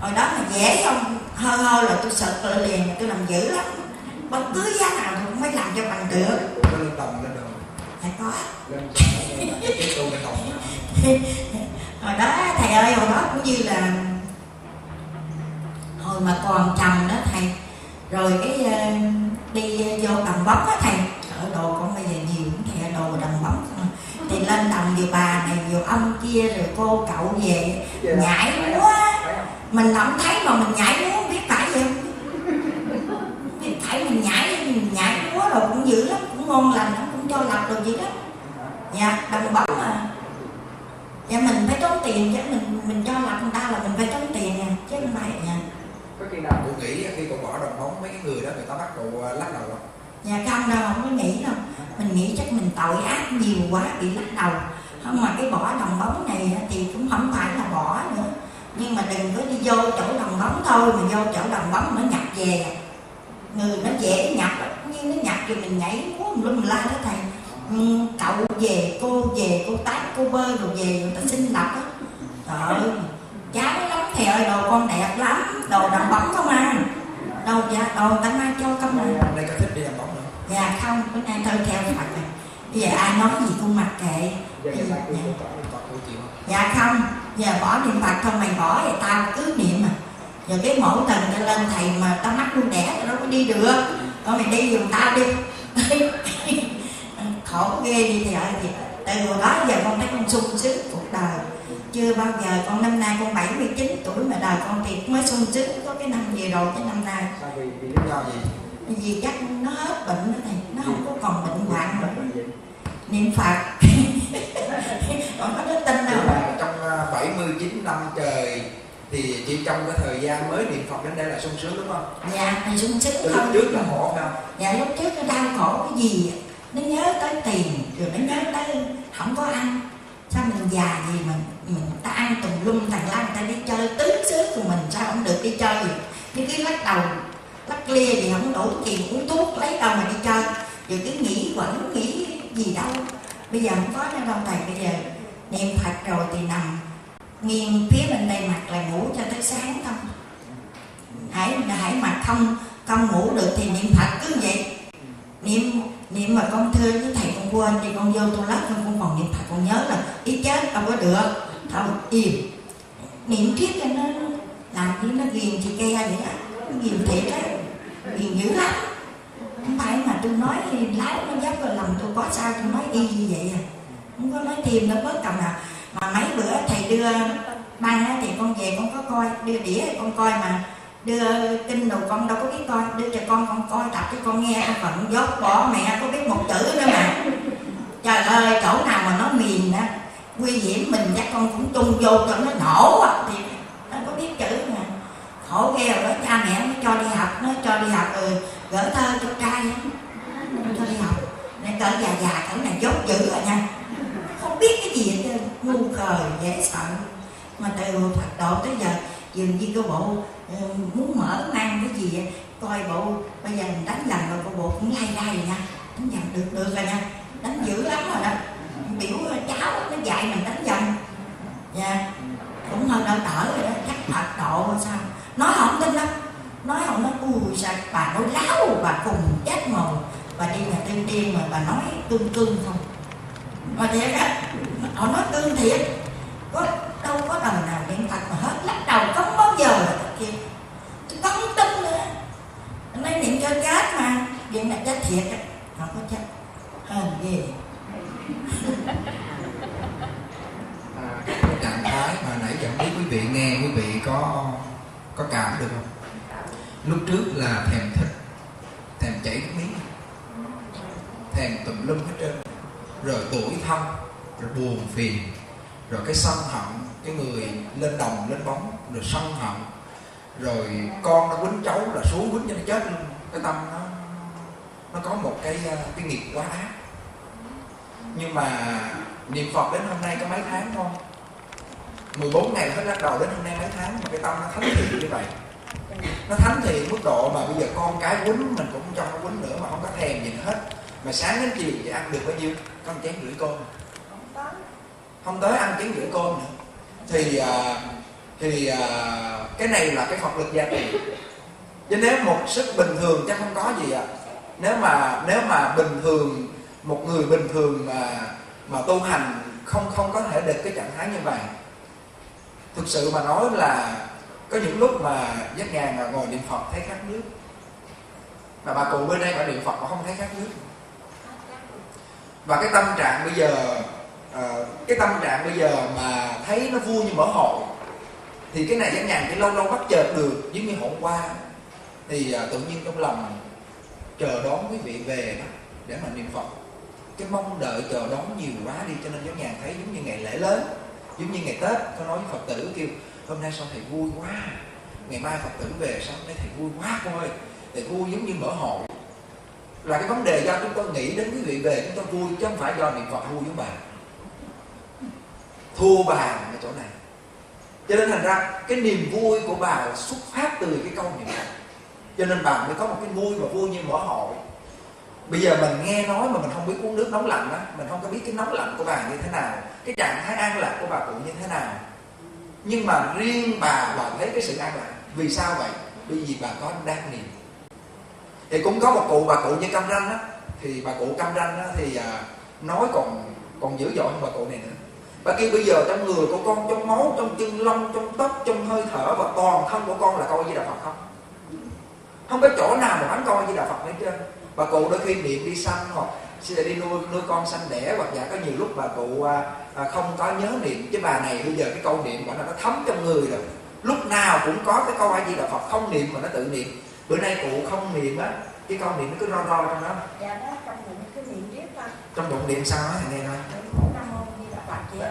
Hồi đó mà dễ không, hơ hơ là tôi sợ lại liền, tôi làm dữ lắm, bất cứ giá nào cũng mới làm cho bằng được. Có lên đồng lên đồng phải có. Hồi đó thầy ơi, hồi đó cũng như là hồi mà còn chồng đó thầy, rồi cái uh, đi uh, vô đầm bóng á thầy, ở đồ con bây giờ nhiều cũng thầy ở đồ đầm bóng thì lên đầm vừa bà này vừa ông kia rồi cô cậu về yeah. Nhảy múa mình không thấy mà mình nhảy múa không biết phải gì không biết phải, mình nhảy mình nhảy múa rồi cũng dữ lắm, cũng ngon lành, cũng cho lập rồi gì đó dạ yeah, đầm bóng mà dạ yeah, mình phải tốn tiền chứ, mình mình cho lập người ta là mình phải tốn tiền nha, chứ không phải nha. Có khi nào cô nghĩ khi cô bỏ đồng bóng mấy cái người đó người ta bắt cô lắc đầu không? Dạ không đâu, không có nghĩ đâu. Mình nghĩ chắc mình tội ác nhiều quá bị lắc đầu. Không, mà cái bỏ đồng bóng này thì cũng không phải là bỏ nữa. Nhưng mà đừng có đi vô chỗ đồng bóng thôi, mà vô chỗ đồng bóng nó nhập về. Người nó dễ nhập, nhưng nó nhập thì mình nhảy múa mình lum la đó thầy. Cậu về, cô về, cô tát, cô bơ rồi về, người ta xin lập á. Trời ơi, chán lắm thầy ơi, đồ con đẹp lắm, đồ đầm bóng không ăn đồ dạ đồ người ta mang cho không ăn. Hôm nay có thích đi đầm bóng nữa dạ không, bữa nay thôi theo Phật này, bây giờ ai nói gì cũng mặc kệ. Dạ, dạ, dạ. Dạ không, giờ bỏ niệm Phật không, mày bỏ thì tao cứ niệm mà. Giờ cái mỗi lần ta lên thầy mà tao mắc luôn đẻ tao đâu có đi được, còn mày đi giùm tao đi. Khổ ghê đi thầy ơi. Từ hồi đó giờ con thấy con sung sướng cuộc đời chưa bao giờ. Con năm nay con bảy mươi chín tuổi mà đời con thiệt mới sung sướng có cái năm vừa rồi cái năm nay. Sao vì vì lý do gì? Vì chắc nó hết bệnh đó thầy, nó không có còn bệnh hoạn nữa. Niệm Phật. Còn có đức tin đâu. Trong bảy mươi chín năm trời thì chỉ trong cái thời gian mới niệm Phật đến đây là sung sướng đúng không? Dạ, thì sung sướng không? Lúc trước là khổ không? Dạ, lúc trước nó đau khổ cái gì? Nó nhớ tới tiền, rồi nó nhớ tới không có ăn. Sao mình già gì mình mình ta ăn tùm lum tàng la, người ta đi chơi tứ xứ của mình sao không được đi chơi gì, nhưng cứ lắc đầu lắc lia thì không đủ tiền uống thuốc lấy đâu mà đi chơi, rồi cứ nghĩ quẩn nghĩ gì đâu. Bây giờ không có nữa đâu thầy. Bây giờ niệm Phật rồi thì nằm nghiêng phía bên đây mặt là ngủ cho tới sáng thôi. Hãy hãy mặt không không ngủ được thì niệm Phật cứ vậy niệm. Niệm mà con thưa với thầy con quên thì con vô toilet con cũng còn niệm Phật, con nhớ là ý chết đâu có được, thôi im niệm triết cho nó làm chứ nó ghiền chị ke vậy á, nó ghiền thiệt á, ghiền dữ lắm. Không phải mà tôi nói thì lái nó dám rồi lòng tôi có sao tôi nói y như vậy à, không có nói thêm nó bất cầm nào. Mà mấy bữa thầy đưa ban á thì con về con có coi, đưa đĩa con coi mà đưa kinh đầu con đâu có biết coi, đưa cho con con coi tập cho con nghe, con vẫn dốt bỏ mẹ có biết một chữ nữa mà. Trời ơi, chỗ nào mà nó mềm á nguy hiểm, mình chắc con cũng tung vô cho nó nổ á thì nó có biết chữ mà. Khổ ghê rồi đó, cha mẹ nó cho đi học, nó cho đi học rồi gỡ thơ cho trai nó cho đi học, nên cỡ già già cỡ này dốt dữ rồi nha, không biết cái gì hết trơn, ngu khờ dễ sợ. Mà từ Phật độ tới giờ dường như cái bộ ừ, muốn mở mang cái gì vậy? Coi bộ bây giờ mình đánh lần rồi cô bộ cũng lay ra rồi nha, đánh dần được được rồi nha, đánh dữ lắm rồi đó, biểu cháu nó dạy mình đánh dần dạ yeah. Cũng hơn đỡ đỡ rồi đó, chắc Phật độ hay sao, nói không tin lắm, nói không nói ui sao bà nói láo, bà cùng chết mồ, bà đi nhà tiên tiên mà bà nói cương cương không mà thiệt á, họ nói cương thiệt, có đâu có đồng nào điện Phật mà hết, lắc đầu không bao giờ. Thì tôi không tin nữa, nói niệm cho chết mà điện là chết thiệt á, không có chết hên ghê. À, trạng thái mà nãy giờ quý vị nghe, quý vị có có cảm được không? Lúc trước là thèm thịt, thèm chảy nước miếng, thèm tùm lum hết trơn, rồi tủi thân, rồi buồn phiền, rồi cái sân hận, cái người lên đồng lên bóng rồi sân hận, rồi con nó quýnh cháu là xuống quýnh cho nó chết luôn. Cái tâm nó nó có một cái cái nghiệp quá ác. Nhưng mà niệm Phật đến hôm nay có mấy tháng thôi, mười bốn ngày hết bắt đầu đến hôm nay mấy tháng mà cái tâm nó thánh thiện như vậy. Nó thánh thiện mức độ mà bây giờ con cái quýnh mình cũng cho nó quýnh nữa mà không có thèm gì hết. Mà sáng đến chiều vậy ăn được bao nhiêu? Có một chén rưỡi cơm, không tới ăn chén rưỡi cơm nữa. Thì thì cái này là cái Phật lực gia đình. Chứ nếu một sức bình thường chắc không có gì ạ. À. Nếu mà nếu mà bình thường, một người bình thường mà mà tu hành không không có thể được cái trạng thái như vậy. Thực sự mà nói là có những lúc mà Giác Nhàng mà ngồi niệm Phật thấy khát nước, mà bà cụ bên đây bà niệm Phật mà không thấy khát nước. Và cái tâm trạng bây giờ, cái tâm trạng bây giờ mà thấy nó vui như mở hội, thì cái này Giác Nhàng cái lâu lâu bắt chợt được. Giống như hôm qua thì tự nhiên trong lòng chờ đón quý vị về để mà niệm Phật, cái mong đợi chờ đón nhiều quá đi, cho nên Giác Nhàng thấy giống như ngày lễ lớn, giống như ngày Tết. Có nói với Phật tử kêu hôm nay sao thầy vui quá, ngày mai Phật tử về sao hôm nay thầy vui quá con ơi, thầy vui giống như mở hội. Là cái vấn đề do chúng tôi nghĩ đến quý vị về chúng tôi vui, chứ không phải do niệm Phật vui với bà, thua bà ở chỗ này. Cho nên thành ra cái niềm vui của bà xuất phát từ cái câu niệm Phật, cho nên bà mới có một cái vui mà vui như mở hội. Bây giờ mình nghe nói mà mình không biết uống nước nóng lạnh á, mình không có biết cái nóng lạnh của bà như thế nào, cái trạng thái an lạc của bà cụ như thế nào. Nhưng mà riêng bà, bà thấy cái sự an lạc. Vì sao vậy? Bởi vì bà có đang niệm. Thì cũng có một cụ, bà cụ như Cam Ranh á, thì bà cụ Cam Ranh á thì nói còn còn dữ dội hơn bà cụ này nữa. Bà kêu bây giờ trong người của con, trong máu, trong chân lông, trong tóc, trong hơi thở và toàn thân của con là coi Di Đà Phật không? Không có chỗ nào mà hắn coi Di Đà Phật hết trơn. Bà cụ đôi khi niệm đi sanh hoặc đi nuôi nuôi con sanh đẻ, hoặc giả có nhiều lúc bà cụ à, không có nhớ niệm. Chứ bà này bây giờ cái câu niệm của nó thấm trong người rồi, lúc nào cũng có cái câu A Di Đà Phật, không niệm mà nó tự niệm. Bữa nay cụ không niệm á, cái câu niệm nó cứ ro ro trong đó. Dạ đó, trong bụng cứ niệm riết thôi. Trong bụng niệm sao á thầy nghe nói?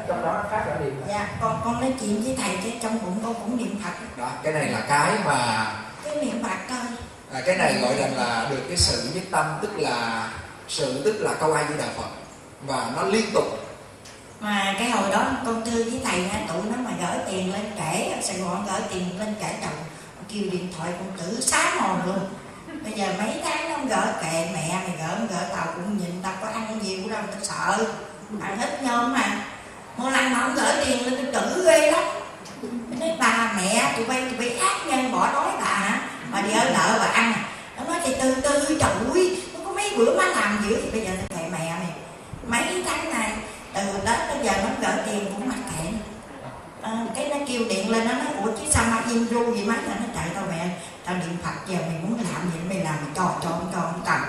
Trong đó nó phát ra niệm. Dạ, con con nói chuyện với thầy chứ trong bụng con cũng niệm Phật. Đó, cái này là cái mà cái niệm Phật thôi. À, cái này gọi rằng là được cái sự nhất tâm, tức là sự tức là câu A Di Đà Phật và nó liên tục. Mà cái hồi đó con thư với thầy ha, tụi nó mà gửi tiền lên trễ ở Sài Gòn, gửi tiền lên trễ chồng, kêu điện thoại con tử sáng hồn luôn. Bây giờ mấy tháng nó không gửi, kệ mẹ mày gửi không gửi, tao cũng nhìn tao có ăn nhiều đâu, tao sợ, tao hết nhôm mà. Một lần mà không gửi tiền lên tao trữ ghê lắm. Nói bà mẹ tụi bay tụi bay ác nhân bỏ đói bà hả? Mà đi ở nợ và ăn. Nó nói thì từ từ trụi, nó có mấy bữa má làm dữ thì bây giờ nó kệ mẹ mày. Mấy tháng này từ đến bây giờ nó gửi tiền cũng mặc kệ. À, cái nó kêu điện lên nó nói ủa chứ sao má im ru vậy má, nó chạy tao mẹ, tao niệm Phật giờ mày muốn làm gì mày làm, mày cho cho con cho con cầm.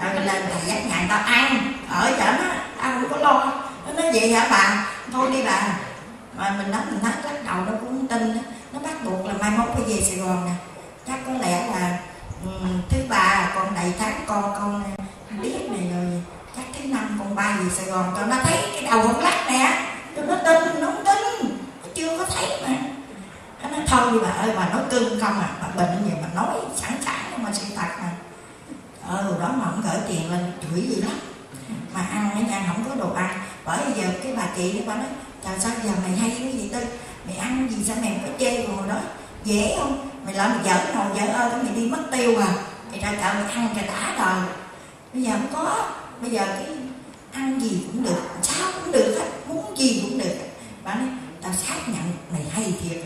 Tao lên thầy Giác Nhàng tao ăn, ở chợ nó, tao không có lo. Nó nói vậy hả bà, thôi đi bà. Mà mình nói mình nói lắc đầu nó cũng tin, nó bắt buộc là mai mốt phải về Sài Gòn nè. Chắc có lẽ là um, thứ ba con đầy tháng con con biết này rồi, chắc thứ năm con bay về Sài Gòn cho nó thấy cái đầu con lắc nè, cho nó tin, nó không tin, nó chưa có thấy mà. Nó nói thôi bà ơi, bà nói cưng không à, bà bệnh gì mà nói sẵn sàng mà sự thật mà. Ờ đó mà không gửi tiền lên chửi gì lắm, mà ăn ở nhà không có đồ ăn. Bởi giờ cái bà chị đó bà nói trời sao giờ mày hay cái gì tư, mày ăn gì sao mày không có chê rồi đó, dễ không? Mày lại mày giỡn hồn giỡn ơi, mày đi mất tiêu à, mày ra chợ mày ăn cho đã rồi. Bây giờ không có, bây giờ cái ăn gì cũng được, sao cũng được hết, muốn gì cũng được. Bà nói, tao xác nhận mày hay thiệt,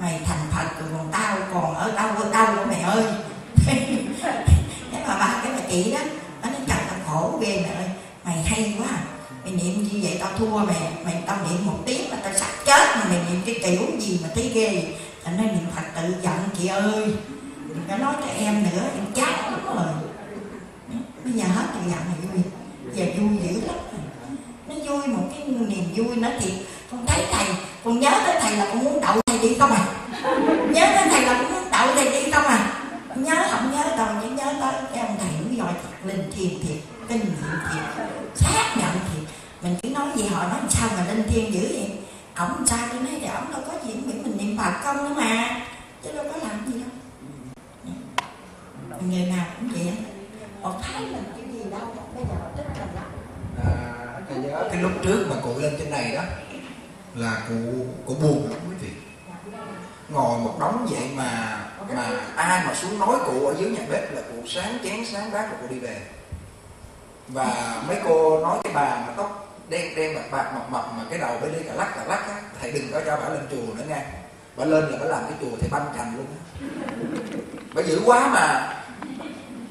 mày thành Phật rồi còn tao còn ở đâu ở đâu của mày ơi. Thế mà bà, cái bà chị đó, bà nói trời tao khổ ghê mày ơi, mày hay quá à. Mày niệm như vậy tao thua mày, mày tao niệm một tiếng mà tao sắp chết mà mày niệm cái kiểu gì mà thấy ghê. Nó nói niệm Phật tự giận chị ơi, đừng có nói cho em nữa, em chán lắm rồi. Bây giờ hết tự giận rồi vui, giờ vui dữ lắm. Nó vui một cái niềm vui nó thiệt. Con thấy thầy, con nhớ tới thầy là con muốn đậu thầy đi không à? Nhớ tới thầy là con muốn đậu thầy đi không à? Nhớ không nhớ đâu, chỉ nhớ tới cái ông thầy cũng giỏi thật, linh thiền thiệt, kinh nghiệm thiệt, xác nhận thiệt. Mình cứ nói gì họ nói sao mà linh thiền dữ Ổng sao đi nói thì ổng đâu có gì, miễn mình niệm Phật không nữa mà, chứ đâu có làm gì đâu. Ngày nào cũng vậy, họ thấy mình cái gì đâu, bây giờ họ thích mình lắm. À, tôi nhớ cái lúc trước mà cụ lên trên này đó là cụ cụ buồn lắm quý vị, ngồi một đống vậy mà mà ai mà xuống nói cụ ở dưới nhà bếp là cụ sáng chén sáng bát rồi cụ đi về. Và mấy cô nói cái bà mà tóc đen đen bạc bạc mập mập mà cái đầu bê đi cả lắc cả lắc á, thầy đừng có cho bà lên chùa nữa nghe, bà lên là bà làm cái chùa thầy banh chành luôn á, bà dữ quá. Mà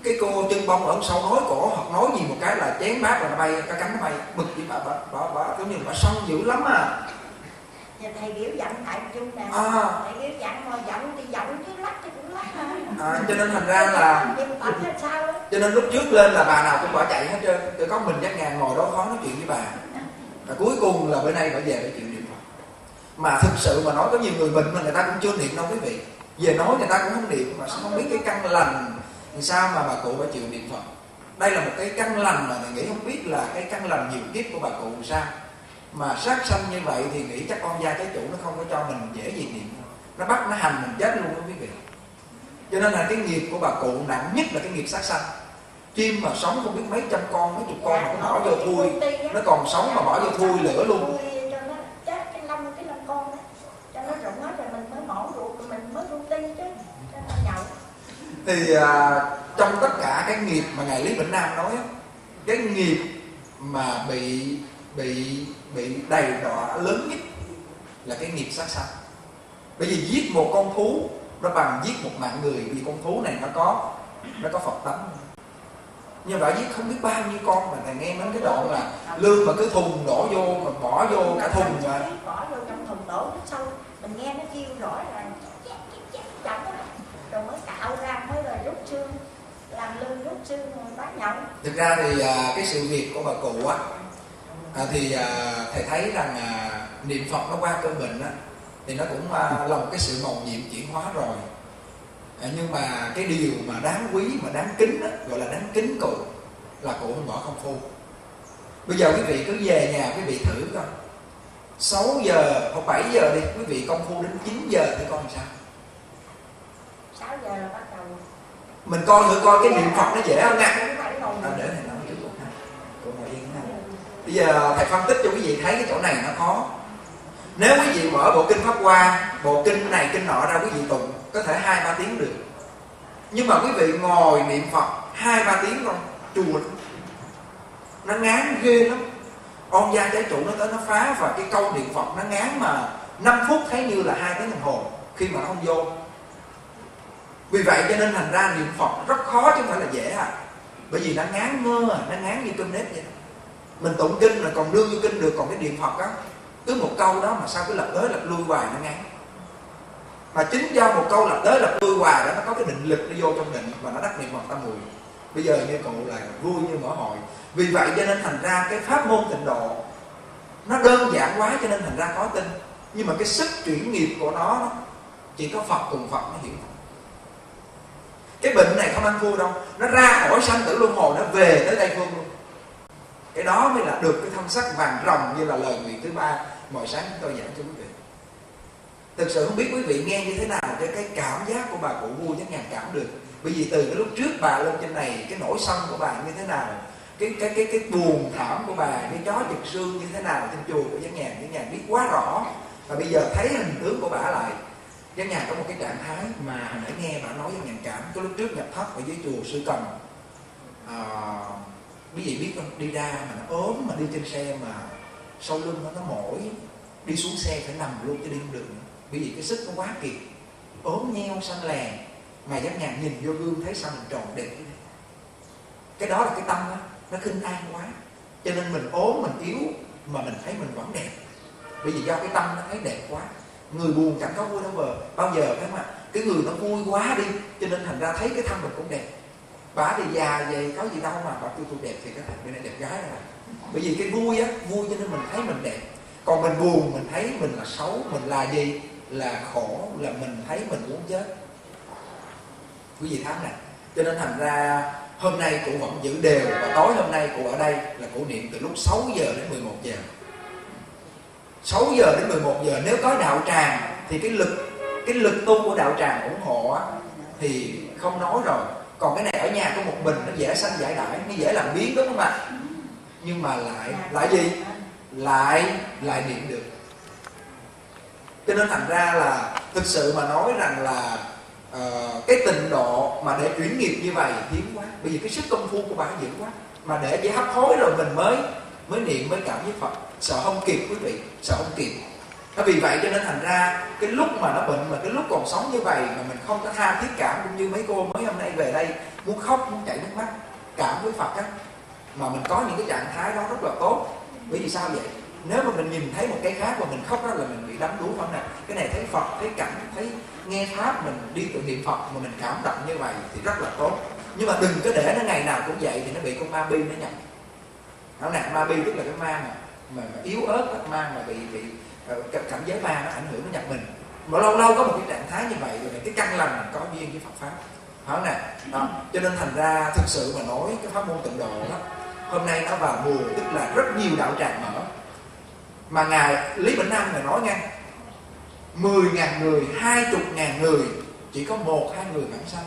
cái cô chân bông ở sau nói cổ hoặc nói gì một cái là chén bát là nó bay, cái cánh nó bay, bực với bà, bà bà bà kiểu như bà xong dữ lắm à. Thầy biểu dẫn tại chung nè, à, thầy biểu dẫn mà dẫn thì dẫn chứ lắc chứ cũng lắc thôi. À, cho nên thành ra là cho nên lúc trước lên là bà nào cũng bỏ chạy hết trơn, tôi có mình Giác Nhàng ngồi đó khó nói chuyện với bà. Và cuối cùng là bữa nay bà về để chịu niệm Phật. Mà thực sự mà nói có nhiều người bệnh mà người ta cũng chưa niệm đâu quý vị, về nói người ta cũng không niệm, mà không biết cái căn lành sao mà bà cụ phải chịu niệm Phật. Đây là một cái căn lành mà mình nghĩ không biết là cái căn lành nhiều kiếp của bà cụ sao mà sát sanh như vậy, thì nghĩ chắc con gia trái chủ nó không có cho mình dễ gì niệm, nó bắt nó hành mình chết luôn đó quý vị. Cho nên là cái nghiệp của bà cụ nặng nhất là cái nghiệp sát sanh. Chim mà sống không biết mấy trăm con, mấy chục con mà nó bỏ vô thui, nó còn sống mà bỏ vô thui lửa luôn. Cho nó chết cái lông, cái lông con đó, cho nó rụng hết rồi mình mới mổ ruột, mình mới rung ti chứ, cho nó nhậu. Thì à, trong tất cả cái nghiệp mà Ngài Lý Bỉnh Nam nói, cái nghiệp mà bị bị bị đầy đọa lớn nhất là cái nghiệp sát sanh. Bởi vì giết một con thú nó bằng giết một mạng người, vì con thú này nó có nó có Phật tánh. Nhưng mà giết không biết bao nhiêu con, mà thầy nghe đến cái đoạn là lương mà cứ thùng đổ vô, mà bỏ vô cả thùng mà bỏ vô trong thùng đổ nó sâu, mình nghe nó kêu rõ là chết chết chết chậm đó, rồi mới tạo ra mới rồi rút xương, làm lương rút xương rồi bán nhậu. Thực ra thì cái sự việc của bà cụ á, À, thì à, thầy thấy rằng à, niệm Phật nó qua cơn bệnh á, thì nó cũng à, là một cái sự mầu nhiệm chuyển hóa rồi. À, nhưng mà cái điều mà đáng quý mà đáng kính á, gọi là đáng kính cụ, là cụ không bỏ công phu. Bây giờ quý vị cứ về nhà quý vị thử coi, sáu giờ hoặc bảy giờ đi, quý vị công phu đến chín giờ thì coi làm sao. Sáu giờ là bắt đầu mình coi thử coi cái niệm Phật nó dễ không nha. À, để thầy nói trước một ha, cụ ngồi yên ha. Bây giờ thầy phân tích cho quý vị thấy cái chỗ này nó khó. Nếu quý vị mở bộ kinh Pháp Hoa, bộ kinh này kinh nọ ra quý vị tụng có thể hai ba tiếng được. Nhưng mà quý vị ngồi niệm Phật hai ba tiếng thôi, chùa nó ngán ghê lắm. Oan gia trái chủ nó tới nó phá, và cái câu niệm Phật nó ngán mà năm phút thấy như là hai tiếng đồng hồ khi mà nó không vô. Vì vậy cho nên thành ra niệm Phật rất khó chứ không phải là dễ à. Bởi vì nó ngán ngơ à, nó ngán như cơm nếp vậy. Mình tụng kinh là còn đưa vô kinh được, còn cái niệm Phật á, cứ một câu đó mà sao cứ lặp tới lặp lui hoài nó ngán. Mà chính do một câu lặp tới lặp lui hoài đó, nó có cái định lực nó vô trong định và nó đắc niệm Phật tam muội. Bây giờ như cậu là vui như mở hội. Vì vậy cho nên thành ra cái pháp môn tịnh độ nó đơn giản quá, cho nên thành ra khó tin. Nhưng mà cái sức chuyển nghiệp của nó chỉ có Phật cùng Phật nó hiểu. Cái bệnh này không ăn thua đâu, nó ra khỏi sanh tử luân hồi, nó về tới Tây Phương luôn. Cái đó mới là được cái thân sắc vàng ròng như là lời nguyện thứ ba mỗi sáng tôi giảng cho quý vị. Thực sự không biết quý vị nghe như thế nào cho cái cảm giác của bà cụ vui chắc ngàn cảm được. Bởi vì từ cái lúc trước bà lên trên này, cái nỗi sân của bà như thế nào, cái cái cái cái buồn thảm của bà, cái chó giật xương như thế nào trên chùa của Giác Nhàng, Giác Nhàng biết quá rõ. Và bây giờ thấy hình tướng của bà lại, Giác Nhàng có một cái trạng thái mà hồi nãy nghe bà nói Giác Nhàng cảm. Cái lúc trước nhập thất ở dưới chùa Sư Cầm, à, quý vị biết không, đi ra mà nó ốm, mà đi trên xe mà sau lưng nó, nó mỏi, đi xuống xe phải nằm luôn chứ đi không được nữa. Bởi vì cái sức nó quá kiệt, ốm nheo xanh lè, mà Giác Nhàng nhìn vô gương thấy sao mình tròn đẹp. Cái đó là cái tâm đó, nó khinh an quá, cho nên mình ốm mình yếu mà mình thấy mình vẫn đẹp. Bởi vì do cái tâm nó thấy đẹp quá, người buồn chẳng có vui đâu bờ bao giờ phải mà cái người nó vui quá đi, cho nên thành ra thấy cái thân mình cũng đẹp. Bà thì già vậy có gì đâu mà bà kêu tôi đẹp thì cái thằng bên này đẹp gái rồi. Bởi vì cái vui á, vui cho nên mình thấy mình đẹp. Còn mình buồn mình thấy mình là xấu, mình là gì? Là khổ, là mình thấy mình muốn chết. Quý vị thắng này. Cho nên thành ra hôm nay cụ vẫn giữ đều, và tối hôm nay cụ ở đây là cụ niệm từ lúc sáu giờ đến mười một giờ. sáu giờ đến mười một giờ nếu có đạo tràng thì cái lực cái lực tu của đạo tràng ủng hộ thì không nói rồi. Còn cái này ở nhà có một mình nó dễ sanh giải đãi, nó dễ làm biến đúng không ạ? Nhưng mà lại lại gì? Lại lại niệm được. Cho nên thành ra là thực sự mà nói rằng là uh, cái tình độ mà để chuyển nghiệp như vậy hiếm quá. Bởi vì cái sức công phu của bạn dữ quá, mà để chỉ hấp hối rồi mình mới mới niệm mới cảm với Phật, sợ không kịp quý vị, sợ không kịp. Nó vì vậy cho nên thành ra cái lúc mà nó bệnh, mà cái lúc còn sống như vậy mà mình không có tha thiết cảm, cũng như mấy cô mới hôm nay về đây muốn khóc muốn chảy nước mắt cảm với Phật á, mà mình có những cái trạng thái đó rất là tốt. Bởi vì sao vậy? Nếu mà mình nhìn thấy một cái khác mà mình khóc đó là mình bị đắm đuối không nè. Cái này thấy Phật, thấy cảnh, thấy nghe pháp, mình đi tự niệm Phật mà mình cảm động như vậy thì rất là tốt. Nhưng mà đừng có để nó ngày nào cũng vậy thì nó bị con ma bi nó nhập. Nó nặng ma bi tức là cái ma mà, mà, mà yếu ớt, cái ma mà bị bị cảm giới ma nó ảnh hưởng nó nhập mình. Mà lâu lâu có một cái trạng thái như vậy rồi cái căn lành có duyên với Phật pháp. Đó nè. Đó. Cho nên thành ra thực sự mà nói cái pháp môn tịnh độ đó, hôm nay nó vào mùa tức là rất nhiều đạo tràng mở. Mà Ngài Lý Bỉnh Nam này nói nghe, mười ngàn người, hai mươi ngàn người, chỉ có một, hai người bản sanh.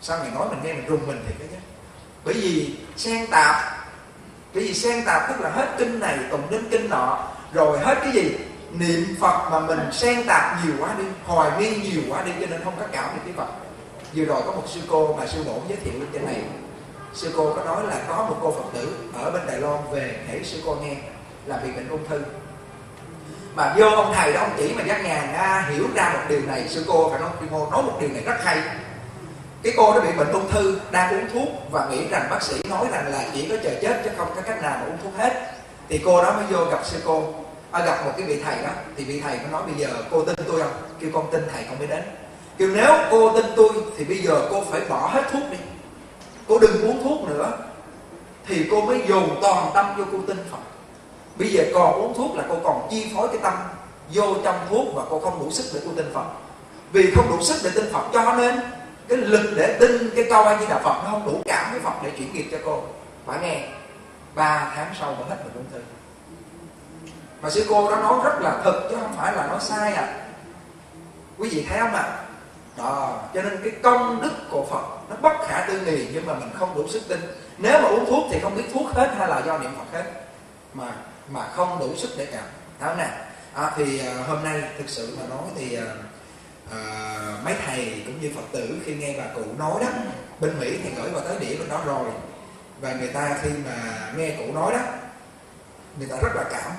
Sao Ngài nói mình nghe mình rùng mình thiệt đó chứ. Bởi vì sen tạp, bởi vì sen tạp tức là hết kinh này tụng đến kinh nọ, rồi hết cái gì? Niệm Phật mà mình sen tạp nhiều quá đi, hoài nghi nhiều quá đi, cho nên không có cảm được cái Phật. Vừa rồi có một sư cô mà sư bổn giới thiệu lên trên này, sư cô có nói là có một cô Phật tử ở bên Đài Loan về để sư cô nghe là bị bệnh ung thư, mà vô ông thầy đó ông chỉ mà Giác Nhàng à, hiểu ra một điều này. Sư cô và ông Primo nói một điều này rất hay. Cái cô đó bị bệnh ung thư, đang uống thuốc và nghĩ rằng bác sĩ nói rằng là chỉ có chờ chết chứ không có cách nào mà uống thuốc hết, thì cô đó mới vô gặp sư cô à, gặp một cái vị thầy đó, thì vị thầy mới nói bây giờ cô tin tôi không? Kêu con tin thầy con mới đến. Kêu nếu cô tin tôi thì bây giờ cô phải bỏ hết thuốc đi, cô đừng uống thuốc nữa, thì cô mới dồn toàn tâm vô cô tin Phật. Bây giờ còn uống thuốc là cô còn chi phối cái tâm vô trong thuốc, và cô không đủ sức để cô tin Phật. Vì không đủ sức để tin Phật cho nên cái lực để tin cái câu A Di Đà Phật nó không đủ cảm với Phật để chuyển nghiệp cho cô. Phải nghe, ba tháng sau mà hết bệnh ung thư. Mà sư cô đó nói rất là thật chứ không phải là nói sai à. Quý vị thấy không ạ? À? Đó, cho nên cái công đức của Phật nó bất khả tư nghị, nhưng mà mình không đủ sức tin. Nếu mà uống thuốc thì không biết thuốc hết hay là do niệm Phật hết, mà mà không đủ sức để cảm. Đó nè. À, thì uh, hôm nay thực sự mà nói thì uh, uh, mấy thầy cũng như Phật tử khi nghe bà cụ nói đó, bên Mỹ thì gửi vào tới đĩa bên đó rồi, và người ta khi mà nghe cụ nói đó, người ta rất là cảm.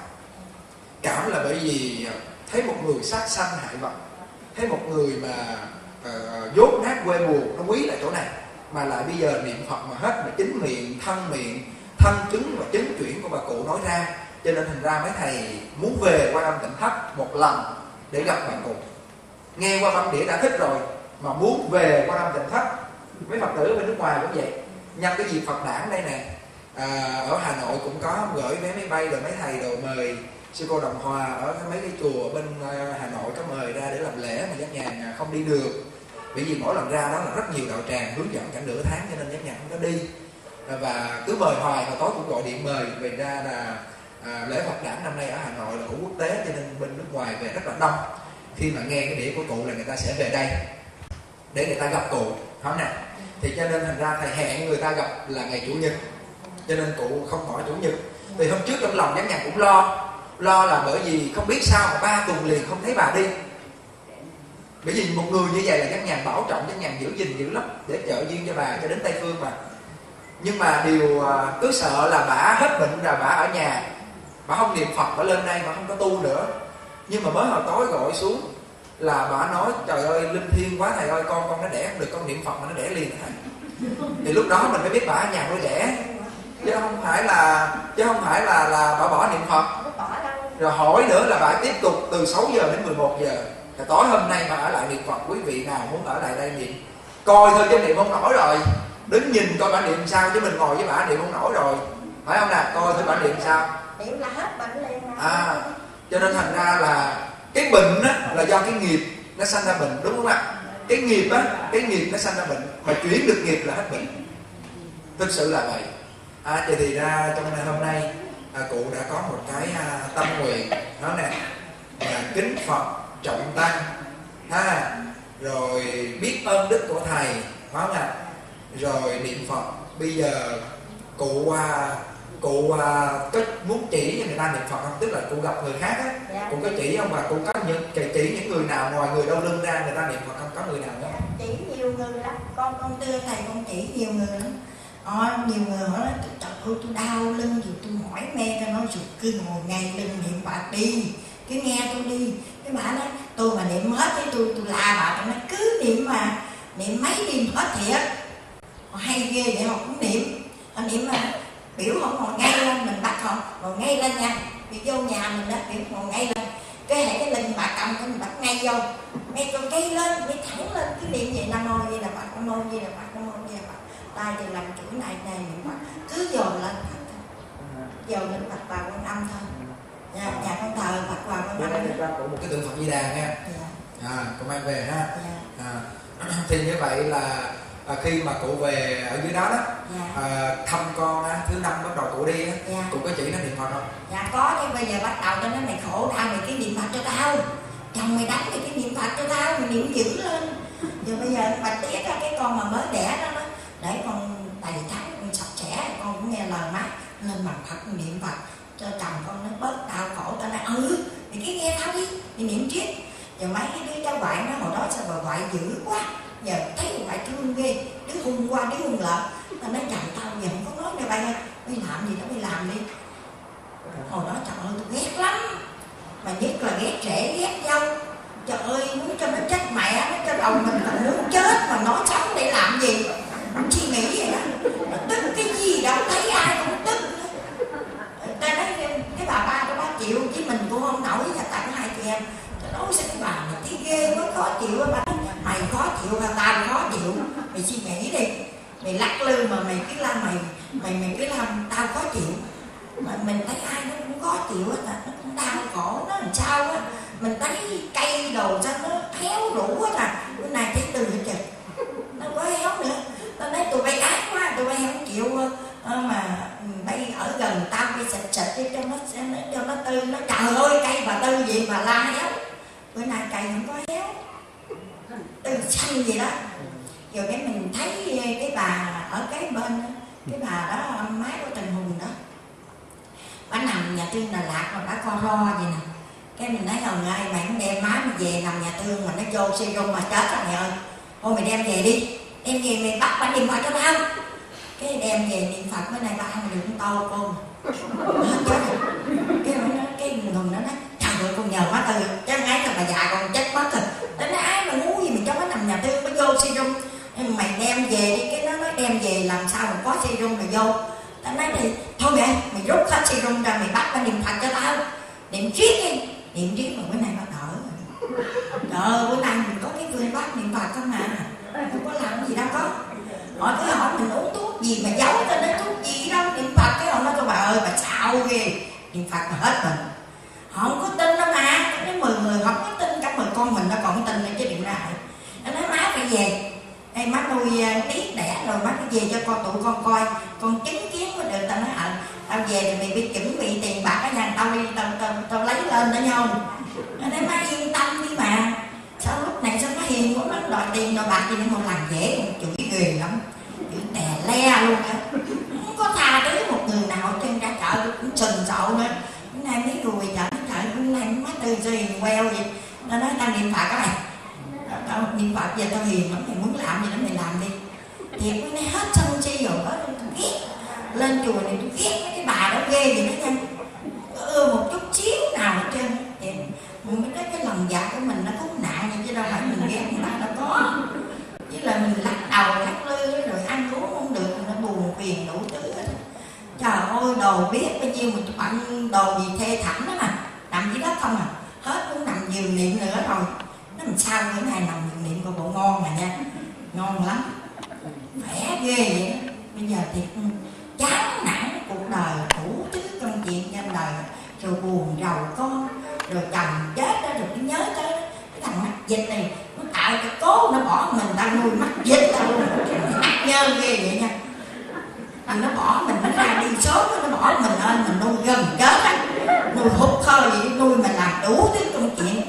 Cảm là bởi vì thấy một người sát sanh hại vật, thấy một người mà uh, dốt nát quê mùa, nó quý lại chỗ này, mà lại bây giờ niệm Phật mà hết, mà chính miệng, thân miệng, thân chứng và chứng chuyển của bà cụ nói ra. Cho nên thành ra mấy thầy muốn về Quan Âm Tịnh Thất một lần để gặp bà cụ. Nghe qua băng đĩa đã thích rồi, mà muốn về Quan Âm Tịnh Thất. Mấy Phật tử bên nước ngoài cũng vậy. Nhân cái dịp Phật đản đây nè, à, ở Hà Nội cũng có gửi vé máy bay rồi mấy thầy đồ mời. Sư cô Đồng Hòa ở mấy cái chùa bên Hà Nội có mời ra để làm lễ, mà Giác Nhàng không đi được. Bởi vì mỗi lần ra đó là rất nhiều đạo tràng hướng dẫn cả nửa tháng, cho nên Giác Nhàng không có đi. Và cứ mời hoài, và tối cũng gọi điện mời. Về ra là à, lễ Phật đản năm nay ở Hà Nội là của quốc tế, cho nên bên nước ngoài về rất là đông. Khi mà nghe cái đĩa của cụ là người ta sẽ về đây để người ta gặp cụ. Đó nè. Thì cho nên thành ra thầy hẹn người ta gặp là ngày Chủ nhật, cho nên cụ không bỏ Chủ nhật. Thì hôm trước trong lòng Giác Nhàng cũng lo. Lo là bởi vì không biết sao mà ba tuần liền không thấy bà đi. Bởi vì một người như vậy là Giác Nhàng bảo trọng, Giác Nhàng giữ gìn giữ lắm để trợ duyên cho bà cho đến Tây Phương mà. Nhưng mà điều cứ sợ là bà hết bệnh rồi bà ở nhà, bà không niệm Phật, bà lên đây mà không có tu nữa. Nhưng mà mới hồi tối gọi xuống là bà nói trời ơi linh thiêng quá thầy ơi, con con nó đẻ không được, con niệm Phật mà nó đẻ liền thầy. Thì lúc đó mình mới biết bà ở nhà nuôi đẻ, chứ không phải là chứ không phải là là bà bỏ niệm Phật. Rồi hỏi nữa là bà tiếp tục từ sáu giờ đến mười một giờ. Thì tối hôm nay bà ở lại niệm Phật, quý vị nào muốn ở lại đây niệm coi thôi chứ niệm không nổi rồi. Đứng nhìn coi bà niệm sao, chứ mình ngồi với bà niệm không nổi rồi. Phải không nè, coi thử bà niệm sao. Niệm là hết bệnh liền à. Cho nên thành ra là cái bệnh á, là do cái nghiệp nó sanh ra bệnh, đúng không ạ? Cái nghiệp á, cái nghiệp nó sanh ra bệnh, mà chuyển được nghiệp là hết bệnh. Thực sự là vậy. À, thì ra trong hôm nay à, cụ đã có một cái à, tâm nguyện đó nè, là kính Phật trọng tăng ha, rồi biết ơn đức của thầy đó nè, rồi niệm Phật. Bây giờ cụ à, cụ à, có muốn chỉ cho người ta niệm Phật không? Tức là cụ gặp người khác á, dạ, cụ có chỉ không? Mà cụ có những chỉ những người nào ngoài người đau lưng ra người ta niệm Phật không? Có người nào đó? Chỉ nhiều người lắm, con con đưa thầy con chỉ nhiều người lắm. Ờ, nhiều người hỏi là trời ơi tôi đau lưng gì, tôi mỏi me, tôi nói cứ ngồi ngay lưng niệm bà đi, cứ nghe tôi đi. Cái bà nói tôi mà niệm hết với tôi, tôi la bà, tôi nói cứ niệm mà, niệm mấy niệm hết thiệt. Họ hay ghê vậy, họ cũng niệm, họ niệm mà biểu họ ngồi ngay lên, mình bắt họ ngồi ngay lên nha, biểu vô nhà mình đó, biểu ngồi ngay lên. Cái hệ cái lưng bà cầm cái mình bắt ngay vô, ngay con cây lên, ngay thẳng lên, cứ niệm vậy Nam Mô Di Đà Phật, Nam Mô Di Đà Phật, Nam Mô Di Đà Phật. Tay thì làm chữ này này mà cứ dồn lên Phật thôi, dồn lên Phật Bà Quan Âm thôi. Nhà, nhà con thờ Phật Bà Quan Âm của một cái tượng Phật Di Đà nha. Yeah. À, con mang về ha. Yeah. À, thì như vậy là à, khi mà cụ về ở dưới đó đó, yeah, à, thăm con á, thứ năm bắt đầu cụ đi á, yeah, cụ có chỉ nó niệm Phật không? Dạ có, chứ bây giờ bắt đầu cho nó mày khổ tao, mày cái niệm Phật cho tao, chồng mày đánh mày cái niệm Phật cho tao, mày niệm dữ lên. Giờ bây giờ bạch tiếc á, cái con mà mới đẻ đó, đó để con tài trắng, con sạch sẽ, con cũng nghe lời mát nên bằng Phật, con niệm Phật cho chồng con nó bớt đau khổ. Tao nói ừ, mày cứ nghe tao đi, mày niệm triết. Giờ mấy cái đứa cháu ngoại nó hồi đó sao bà ngoại dữ quá, giờ thấy ngoại thương ghê, đứa hung qua đứa hung lợn. Tao nói chồng tao giờ không có nói nè, bay ơi mày làm gì đó mày làm đi. Hồi đó trời ơi tôi ghét lắm, mà nhất là ghét rễ ghét dâu. Trời ơi muốn cho nó chết mẹ, nó cho đầu mình là muốn chết mà nó sống để làm gì, chị nghĩ vậy đó. Nó tức cái gì đâu, thấy ai cũng tức. Ta nói cái bà ba của bác chịu chứ mình cũng không nổi, là tặng hai chị em. Ta nói sao cái bà mà thấy ghê quá, khó chịu á. Bà nói mày khó chịu là tao khó chịu, mày suy nghĩ đi, mày lắc lư mà mày cứ làm mày mày mày cứ làm tao khó chịu. Mà mình thấy ai nó cũng khó chịu hết, nó cũng đau khổ, nó làm sao á. Mình thấy cây đồ ra nó héo rũ hết à, bữa nay thấy từ hết trời, nó có héo nữa. Tao nói tụi bay ác quá, tụi bay không chịu mà bay ở gần tao, bay sạch sạch cho nó, cho nó tư. Nó trời ơi cây bà tư gì mà la héo, bữa nay cây không có héo, tư xanh gì đó. Rồi cái mình thấy cái bà ở cái bên, cái bà đó má của Trần Hùng đó, bà nằm nhà thương Đà Lạt mà bà co ro vậy nè. Cái mình nói hồng ơi mày cũng đem má mình về nằm nhà thương mà nó vô xe rung mà chết rồi mày ơi, thôi mày đem về đi, em về mày bắt bà niệm Phật cho tao. Cái đem về niệm Phật, bữa nay bà ăn đựng tô con. Cái nó cái ngừng nó nói trời ơi con nhờ má tư, chắc ngay là bà già con chết quá thật. Đến nó ai mà ngu gì mình cho nó nằm nhà tư, nó vô si rung. Mày đem về đi, cái nó nói đem về làm sao mà có si rung mà vô. Tao nói thì thôi mẹ, mày rút hết si rung ra mày bắt bà niệm Phật cho tao. Niệm triết đi, niệm triết mà bữa nay bà đỡ. Trời ơi bữa nay mình có cái phương pháp niệm Phật không à, không có làm gì đâu có. Họ cứ hỏi mình uống thuốc gì mà giấu tên đến thuốc gì đâu, niệm Phật. Cái họ nói cho bà ơi bà sao ghê, niệm Phật mà hết mình. Họ không có tin đâu mà, cái mười người họ không có tin, cả mười con mình nó còn không tin nữa chứ điều ra hại. Nó nói má phải về, đây má nuôi tiếc đẻ rồi má cứ về cho con tụi con coi, con chứng kiến mới được. Tao nói hận, tao về thì mày bị chuẩn bị tiền bạc cái nhà tao đi, tao, tao, tao lấy lên đó nhau. Nó nói má yên tâm đi mà, sao lúc này sao nó hiền quá, nó đòi tiền đòi bạc gì nữa, một lần dễ một chửi ghê lắm, chửi tè le luôn á, không có tha thứ một người nào trên cả chợ cũng sừng sậu nữa. Bữa nay mấy rùi chợ chợ bữa nay má tư gì hiền queo vậy. Nó nói tao niệm Phật các bạn, tao niệm Phật giờ tao hiền lắm, mày muốn làm gì đó mày làm đi. Thiệt bữa nay hết sân chi rồi đó, tôi ghét lên chùa này, tôi ghét mấy cái bà đó ghê vậy đó nha, ưa một chút xíu nào hết trơn. Mình nói cái lòng dạ của mình nó cũng nặng vậy chứ đâu phải mình ghét người ta đâu có. Với là mình lắc đầu lắc lư rồi ăn uống không được, nó buồn phiền đủ thứ hết. Trời ơi đồ biết bao nhiêu mình bận đồ gì thê thảm đó mà, nằm dưới đất không à, hết cũng nằm giường niệm nữa rồi. Nó làm sao những ngày nằm giường niệm coi bộ ngon mà nha, ngon lắm, khỏe ghê vậy đó. Bây giờ thì chán nản cuộc đời, đủ thứ công chuyện trên đời, rồi buồn rầu con, rồi chồng chết đó, rồi cứ nhớ tới cái thằng mắt dịch này, nó tạo cái cố nó bỏ mình, tao nuôi mắt dịch tao luôn, mắt nhơ ghê vậy nha. Thằng nó bỏ mình, nó ra đi sớm nó bỏ mình ơi, mình nuôi gần cho gì tôi mà làm đủ thứ công chuyện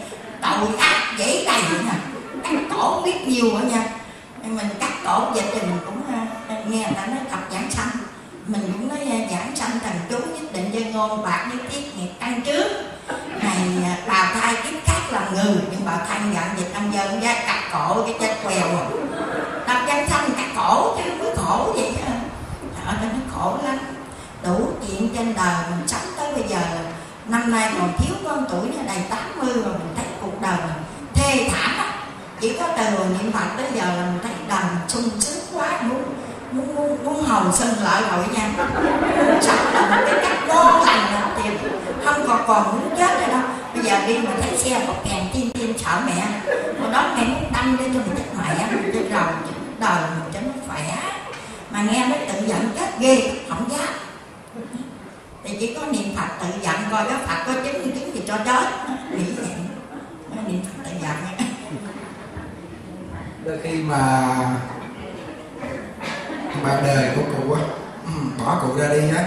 tội ác dễ tay vậy hả, cắt cổ biết nhiều nữa nha. Mình cắt cổ vậy thì mình cũng nghe người ta nói tập giảng sanh, mình cũng nói giảng sanh thần chú nhất định do ngôn bạc nhất thiết nghiệp căn trước, này bào thai kiếp khác làm người, nhưng bào thai nhận dịch âm dân ra cắt cổ cái chết quèo à. Tập giảng sanh cắt cổ chứ mới khổ vậy hả, ở đây nó khổ lắm. Đủ chuyện trên đời mình sống tới bây giờ, năm nay còn thiếu con tuổi nó đầy tám mươi mà mình thấy cuộc đời mình thê thảm lắm. Chỉ có từ niệm Phật tới giờ là mình thấy đời mình sung sướng quá, muốn muốn muốn, muốn hầu sân lợi hội nha, muốn sống là một cái cách ngon lành là thì không còn còn muốn chết nữa đâu. Bây giờ đi mình thấy xe một ngàn chim chim sợ mẹ, hồi đó mẹ muốn đâm để cho mình chết mẹ, mình chết rồi đời mình cho nó khỏe, mà nghe nó tự giận chết ghê không dám. Thì chỉ có niệm Phật tự giận coi đó Phật có chứng chứng gì cho chết, nghĩ vậy, niệm Phật tự giận. Đôi khi mà mà đời của cụ á, bỏ cụ ra đi á,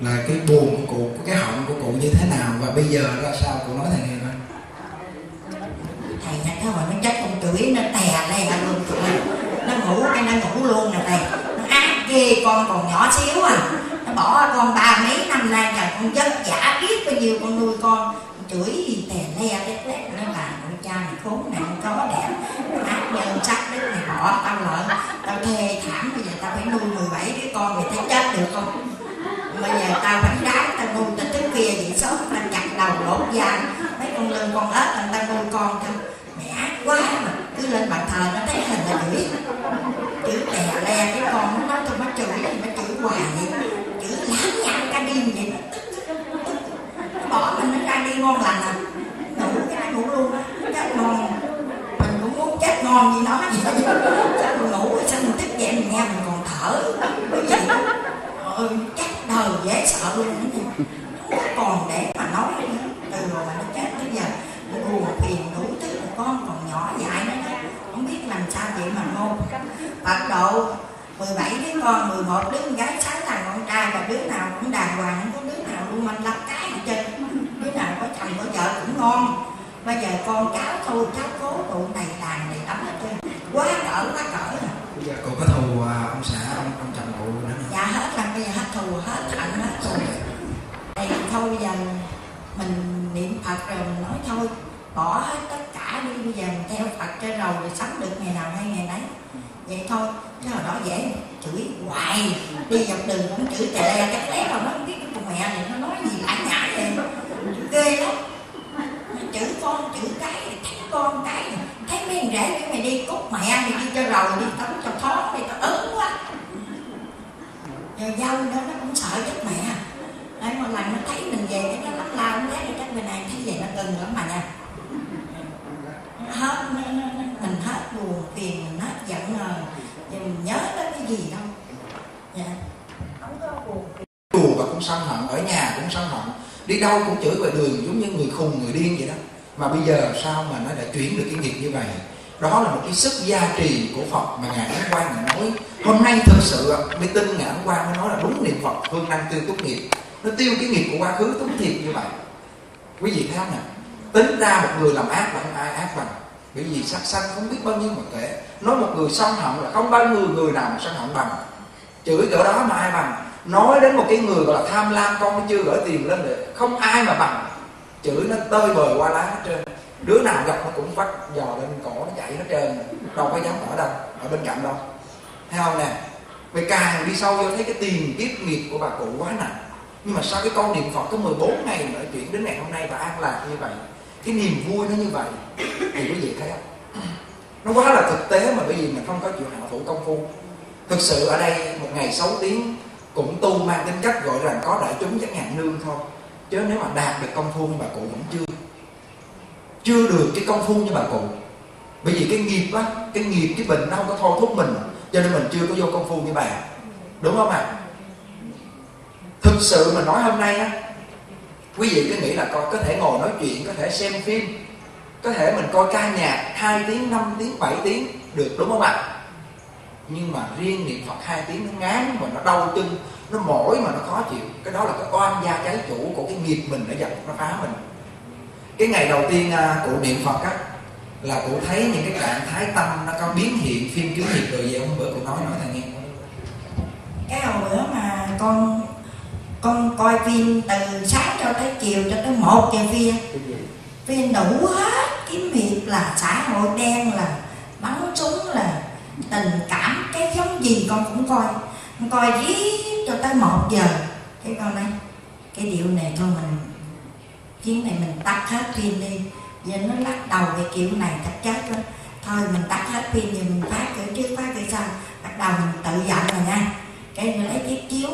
là cái buồn của cụ, cái họng của cụ như thế nào và bây giờ ra sao, cụ nói thầy này thôi. Thầy nhắc cái hồi nó chết con chửi nó tè đây là luôn tụi nó ngủ cái nó ngủ luôn nè thầy, nó ác ghê, con còn nhỏ xíu à, nó bỏ con ba mấy năm nay giờ con chết giả biết bao nhiêu con nuôi con, chửi gì tè le tét tét nó là con cha này khốn nạn chó đẻ. Nhân sắc đất này bỏ tao lợn, tao thê thảm, bây giờ tao phải nuôi mười bảy cái con mày thấy chết được không? Bây giờ tao phải ráng, tao nuôi tới tới kia vậy sớm, tao chặt đầu lỗ da, mấy con lươn con ếch, tao ta nuôi con thôi. Mày ác quá mà, cứ lên bàn thờ nó thấy hình là chửi, chữ tè le cái con nó nói tôi nó chửi, nó chửi hoài vậy, chữ láng nhãn ca điên vậy, nó bỏ mình nó ra đi ngon lành à, ngủ cái này ngủ luôn á, chết ngon. Chết ngon như nó vậy, chắc mình ngủ rồi sao mình thức dậy mình nghe mình còn thở vậy. Ôi chắc đời dễ sợ luôn đó nha, không có còn để mà nói nữa. Từ rồi mà nó chết tới giờ mình buồn phiền đủ thứ, con còn nhỏ dại nữa đó, không biết làm sao vậy mà ngôn. Phật độ mười bảy đứa con, mười một đứa con gái, sáu thằng con trai, và đứa nào cũng đàng hoàng, không có đứa nào luôn manh lắm cái gì chứ, đứa nào có chồng có vợ cũng ngon. Bây giờ con cháu thôi, cháu cố tụi này làm này tắm hết trơn, quá cỡ quá cỡ. Bây giờ cô có thù à, ông xã ông ông chồng cụ nữa không? Dạ hết rồi, bây giờ hết thù, hết hận, hết thù. Thì thôi bây giờ mình niệm Phật rồi mình nói thôi, bỏ hết tất cả đi, bây giờ mình theo Phật trên đầu rồi sống được ngày nào hay ngày đấy. Vậy thôi, chứ hồi đó dễ chửi hoài, đi dọc đường cũng chửi tè le tét tét rồi nó không biết cái mẹ này nó nói gì lãi nhãi vậy, ghê lắm. Chữ con chữ cái, thấy con cái, thấy mấy con rể cái mày đi cút mẹ mày đi cho rồi, đi tắm cho thoáng, đi tao ớn quá. Giờ dâu đó nó cũng sợ chết mẹ. Đấy một lần nó thấy mình về cái nó lắm lao, nó thấy cái bên này thấy về nó cưng lắm mà nha. Hết, mình hết buồn phiền, mình hết giận ngờ, mình nhớ tới cái gì đâu. Dạ. Không có buồn phiền. Buồn và cũng sân hận, ở nhà cũng sân hận. Đi đâu cũng chửi ngoài đường giống như người khùng, người điên vậy đó. Mà bây giờ sao mà nó đã chuyển được cái nghiệp như vậy? Đó là một cái sức gia trì của Phật mà Ngài Ấn Quang Ngài nói. Hôm nay thực sự mới tin Ngài Ấn Quang nói là đúng niệm Phật hương năng tiêu túc nghiệp. Nó tiêu cái nghiệp của quá khứ túc thiệt như vậy. Quý vị thấy không nè? Tính ra một người làm ác là không ai ác bằng. Bởi vì sát sanh không biết bao nhiêu mà kể. Nói một người sân hận là không bao nhiêu người nào mà sân hận bằng. Chửi cỡ đó mà ai bằng. Nói đến một cái người gọi là tham lam, con nó chưa gửi tiền lên được, không ai mà bằng. Chửi nó tơi bời qua lá hết trơn. Đứa nào gặp nó cũng vắt giò lên cổ nó chạy hết trơn. Đâu có dám ở đâu, ở bên cạnh đâu. Thấy không nè? Vậy càng đi sâu vô thấy cái tiền kiếp nghiệp của bà cụ quá nặng. Nhưng mà sao cái con niệm Phật có mười bốn ngày mà chuyển đến ngày hôm nay và an lạc như vậy. Cái niềm vui nó như vậy. Thì quý vị thấy không? Nó quá là thực tế mà bởi vì mình không có chịu hạ thủ công phu. Thực sự ở đây một ngày sáu tiếng cũng tu mang tính cách gọi rằng có đại chúng chẳng hạn nương thôi, chứ nếu mà đạt được công phu như bà cụ vẫn chưa chưa được cái công phu như bà cụ, bởi vì cái nghiệp á, cái nghiệp cái bệnh nó không có thôi thúc mình, cho nên mình chưa có vô công phu như bà, đúng không ạ? À? Thực sự mình nói hôm nay á, quý vị cứ nghĩ là coi có thể ngồi nói chuyện, có thể xem phim, có thể mình coi ca nhạc hai tiếng, năm tiếng, bảy tiếng được, đúng không ạ? À? Nhưng mà riêng niệm Phật hai tiếng nó ngán mà nó đau chân, nó mỏi mà nó khó chịu. Cái đó là cái oan gia trái chủ của cái nghiệp mình đã dập, nó phá mình. Cái ngày đầu tiên cụ niệm Phật á, là cụ thấy những cái trạng thái tâm nó có biến hiện phim kiếm nhiệt rồi. Vậy hôm bữa cụ nói nói thằng nghe. Cái hồi bữa mà con con coi phim từ sáng cho tới chiều, cho tới một giờ phim, phim đủ hết. Kiếm hiệp là xã hội đen, là bắn súng, là tình cảm, cái giống gì con cũng coi. Con coi riết cho tới một giờ. Cái con nói cái điệu này thôi mình, chuyến này mình tắt hết phim đi. Giờ nó lắc đầu cái kiểu này thật chết lắm. Thôi mình tắt hết phim thì mình phát cửa trước phát cửa sau. Bắt đầu mình tự giận rồi nha. Cái mình lấy chiếc chiếu,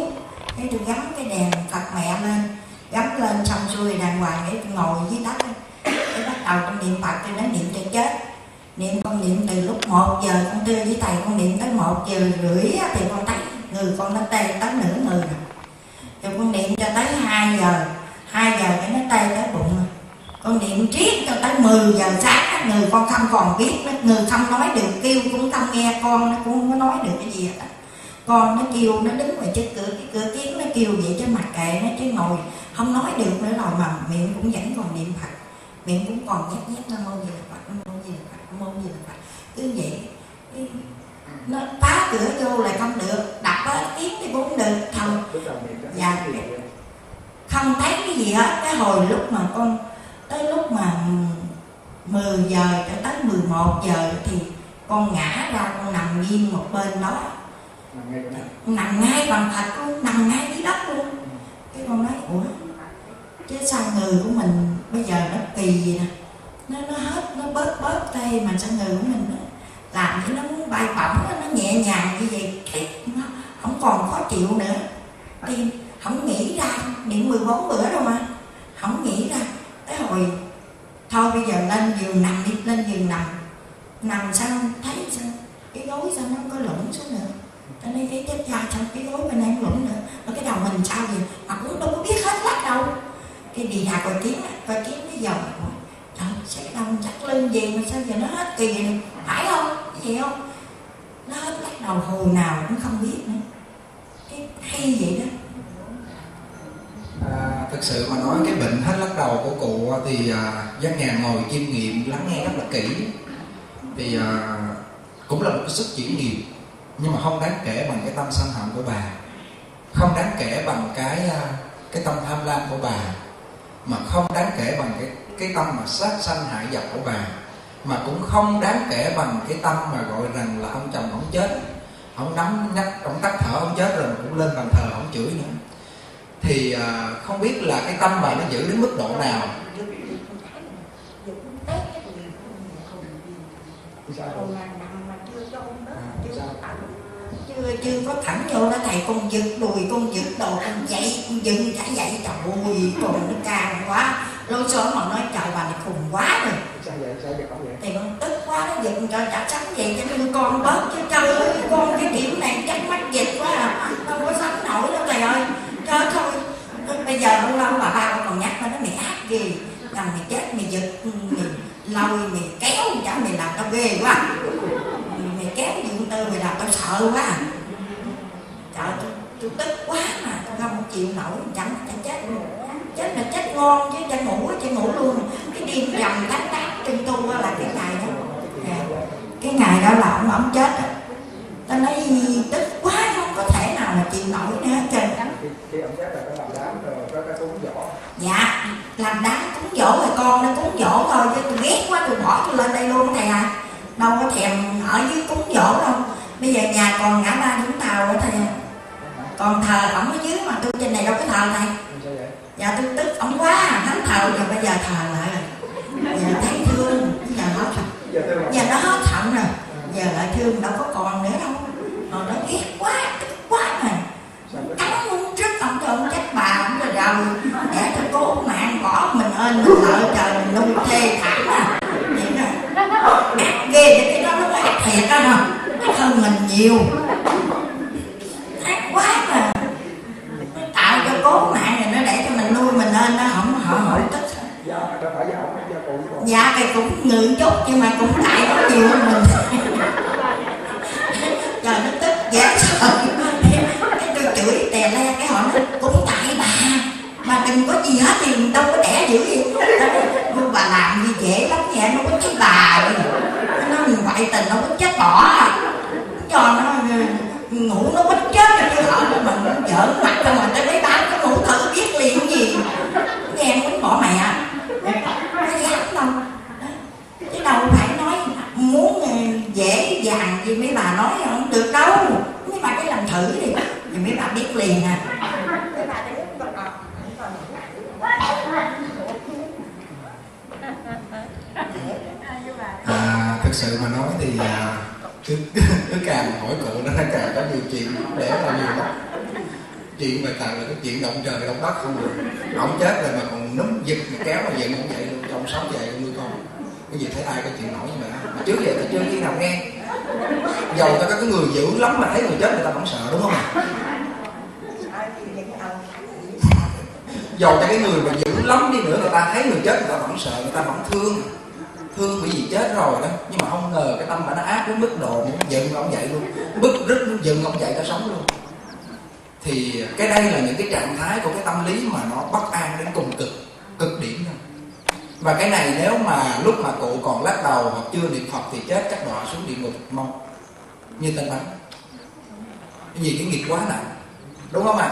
cái tôi gắn cái đèn Phật mẹ lên, gắn lên xong xuôi đàng hoàng để tôi ngồi dưới đất. Cái bắt đầu con niệm Phật, tôi nói niệm cho chết. Niệm con niệm từ lúc một giờ con đưa với thầy, con niệm tới một giờ rưỡi thì con thấy người con nó tê tới nửa người. Rồi con niệm cho tới hai giờ, hai giờ cái nó tê tới bụng rồi. Con niệm triết cho tới mười giờ sáng, người con không còn biết, người không nói được, kêu cũng không nghe con, nó cũng không có nói được cái gì hết. Con nó kêu, nó đứng ngoài trước cửa, cái cửa tiếng nó kêu vậy chứ mặc kệ nó, chứ ngồi không nói được nữa rồi mà miệng cũng vẫn còn niệm Phật, miệng cũng còn nhét nhét Nam Mô Di Đà Phật, Nam Mô Di Đà Phật, Nam Mô Di Đà Phật, cứ vậy. Nó phá cửa vô là không được, đập hết tiếng thì cũng được, thầm. Dạ, không thấy cái gì hết. Cái hồi lúc mà con tới lúc mà mười giờ cho tới mười một giờ thì con ngã ra, con nằm nghiêng một bên đó, nằm ngay bằng thạch luôn, nằm ngay dưới đất luôn. Cái con nói ủa chứ sao người của mình bây giờ nó kỳ gì nè, nó nó hết, nó bớt bớt tay mà sao người của mình nó làm cho nó muốn bay bổng, nó nhẹ nhàng như vậy, nó không còn khó chịu nữa. Thì không nghĩ ra, điện mười bốn bữa đâu mà không nghĩ ra. Cái hồi thôi bây giờ lên giường nằm đi, lên giường nằm, nằm xong thấy sao cái gối sao nó không có lủng xuống nữa, cho nên cái chết da trong cái gối bên này không lủng nữa, mà cái đầu mình sao gì mà cũng đâu có biết hết lắc đâu. Cái đi ra coi tiếng, coi tiếng cái dầu trời sẽ đông chắc lên gì mà sao giờ nó hết kỳ vậy này? Phải không cái gì không, nó hết lắc đầu hồ nào cũng không biết nữa. Cái hay vậy đó. À, thực sự mà nói cái bệnh hết lắc đầu của cụ thì à, Giác Nhàng ngồi chiêm nghiệm lắng nghe rất là kỹ, thì à, cũng là một cái sức chỉ nghiệm, nhưng mà không đáng kể bằng cái tâm sân hận của bà, không đáng kể bằng cái cái tâm tham lam của bà, mà không đáng kể bằng cái cái tâm mà sát sanh hại vật của bà, mà cũng không đáng kể bằng cái tâm mà gọi rằng là ông chồng không chết, ông nắm nhắc, ông tắt thở không chết rồi cũng lên bàn thờ không chửi nữa. Thì à, không biết là cái tâm bà nó giữ đến mức độ nào. Chưa, chưa có thẳng vô đó thầy, con giật đùi, con giật đồ, con dậy, con dựng chả dậy. Trời ơi, con nó càng quá. Lối xóm mà nói trời bà này khùng quá rồi. Thì con tức quá, nó giật cho chả sắm vậy cho nên con bớt chứ. Trời ơi, con cái điểm này chắc mắc dịch quá à, không có sắm nổi đâu thầy ơi. Thôi thôi, bây giờ lâu lâu bà ba còn nhắc nó, mày ác ghê, làm mày chết, mày giật, mày lôi, mày kéo, chả mày làm tao ghê quá, mày kéo dưỡng tư, mày làm tao sợ quá. Trời, tôi tức quá mà, tao không chịu nổi, chẳng chả chết, chết là chết ngon chứ, chả ngủ, chả ngủ luôn. Cái đêm rằm tán tán trên tu là cái ngày đó, cái ngày đó là ông, ông chết đó. Tao nói tức quá, không có thể nào mà chịu nổi nữa hết trơn. Khi ông chết là có làm đám rồi, có cái cúng dỗ. Dạ, làm đám cúng dỗ rồi con nó cúng dỗ thôi, chứ tôi ghét quá, tôi bỏ tôi lên đây luôn thầy à. Đâu có thèm ở dưới cúng dỗ đâu. Bây giờ nhà còn ngã ba Vũng Tàu rồi thầy à. Còn thờ ổng ở dưới mà tôi trên này đâu có thờ thầy. Sao vậy? Dạ tôi tức ổng quá, hắn thờ rồi bây giờ thờ lại rồi. Giờ thấy thương, bây giờ hết rồi. Giờ nó hết thận rồi. Giờ lại thương đâu có còn nữa đâu. Rồi nó ghét quá, tức quá mà. Cắn luôn trước ông cho ông trách bà ông rồi đầu. Để cho cô út mạng bỏ mình ơn mình lợi trời mình luôn thê thảm à. Vậy đó. Ác ghê cho cái đó nó ác thiệt đó không? Nó hơn mình nhiều. Ác quá mà. Nó tạo cho cô út mạng rồi nó để cho mình nuôi mình ơn nó không họ hội tích. Dạ thì cũng ngượng chút nhưng mà cũng tại có nhiều hơn mình. Trời nó tức dễ sợ. Cái tôi chửi tè le cái họ nó cũng tại bà, mà đừng có gì hết thì đâu có đẻ dữ gì. bà làm gì dễ lắm vậy, nó có chết bà vậy. Nó ngoại tình, nó có chết bỏ, cho nó ngủ nó bích chết rồi chứ họ của mình nó giỡn mặt cho mình tới đấy bán cái ngủ thử biết liền cái gì. Cái em cũng bỏ mẹ, nó dám đâu. Chứ đâu phải nói muốn dễ dàng gì mấy bà nói không được đâu. Nhưng mà cái làm thử thì thì mấy bà biết liền à. À, thực sự mà nói thì cứ, cứ càng hỏi cụ nó càng có nhiều chuyện để bao nhiêu lắm. Chuyện mà toàn là cái chuyện động trời động đất không được. Ông chết rồi mà còn núm giật mà kéo mà vậy cũng vậy luôn, trong sống vậy nuôi con. Cái gì thấy ai có chuyện nổi như vậy mà trước giờ tôi chưa khi nào nghe. Dầu ta có cái người dữ lắm mà thấy người chết người ta cũng sợ đúng không ạ? Dầu cho cái người mà dữ lắm đi nữa người ta thấy người chết người ta vẫn sợ, người ta vẫn thương. Thương bởi vì chết rồi đó. Nhưng mà không ngờ cái tâm mà nó ác đến mức độ dựng ông dậy luôn, bức rứt dựng ông dậy ta sống luôn. Thì cái đây là những cái trạng thái của cái tâm lý mà nó bất an đến cùng cực, cực điểm thôi. Và cái này nếu mà lúc mà cụ còn lắc đầu hoặc chưa niệm Phật thì chết chắc đọa xuống địa ngục mong như tên bắn. Vì cái nghiệp quá nặng, đúng không ạ? À?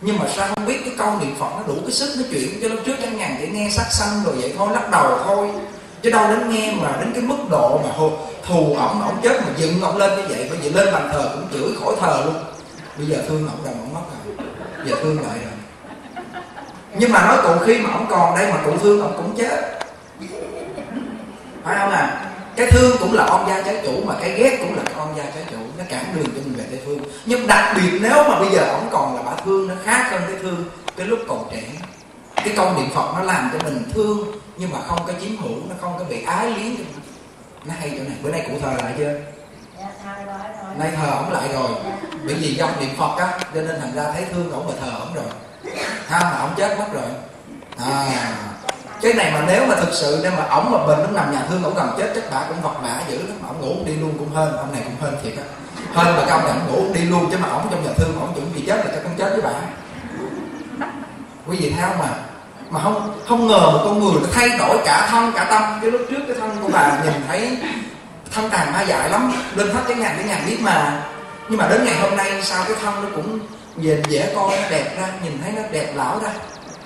Nhưng mà sao không biết cái câu niệm Phật nó đủ cái sức nó chuyển cho lúc trước chẳng ngàn để nghe sát sanh rồi vậy thôi, lắc đầu thôi. Chứ đâu đến nghe mà đến cái mức độ mà thù, thù ổng, ổng chết mà dựng ổng lên như vậy. Bây giờ lên bàn thờ cũng chửi khỏi thờ luôn. Bây giờ thương ổng rồi ổng mất rồi, giờ thương lại rồi. Nhưng mà nói cụ khi mà ổng còn đây mà cụ thương ổng cũng chết, phải không à? Cái thương cũng là oan gia trái chủ, mà cái ghét cũng là oan gia trái chủ, nó cản đường cho mình về Tây Phương. Nhưng đặc biệt nếu mà bây giờ ổng còn là bà thương, nó khác hơn cái thương cái lúc còn trẻ. Cái câu niệm Phật nó làm cho mình thương nhưng mà không có chiếm hữu, nó không có bị ái lý. Nó hay chỗ này. Bữa nay cụ thờ lại chưa? Nay thờ ổng lại rồi, bởi vì dòng niệm Phật á, cho nên thành ra thấy thương ổng mà thờ ổng rồi. Tham mà ổng chết mất rồi. À, cái này mà nếu mà thực sự nếu mà ổng mà bệnh nó nằm nhà thương ổng gần chết chắc bà cũng vật vã dữ lắm, mà ổng ngủ đi luôn cũng hên, ông này cũng hên thiệt á, hên mà cao nhận ngủ đi luôn chứ mà ổng trong nhà thương ổng chuẩn bị chết là chắc cũng chết với bà. Quý vị thấy không mà mà không không ngờ một con người nó thay đổi cả thân cả tâm. Cái lúc trước cái thân của bà nhìn thấy thân tàn ma dại lắm, lên hết cái ngàn cái ngàn biết mà, nhưng mà đến ngày hôm nay sao cái thân nó cũng nhìn dễ coi, nó đẹp ra, nhìn thấy nó đẹp lão ra.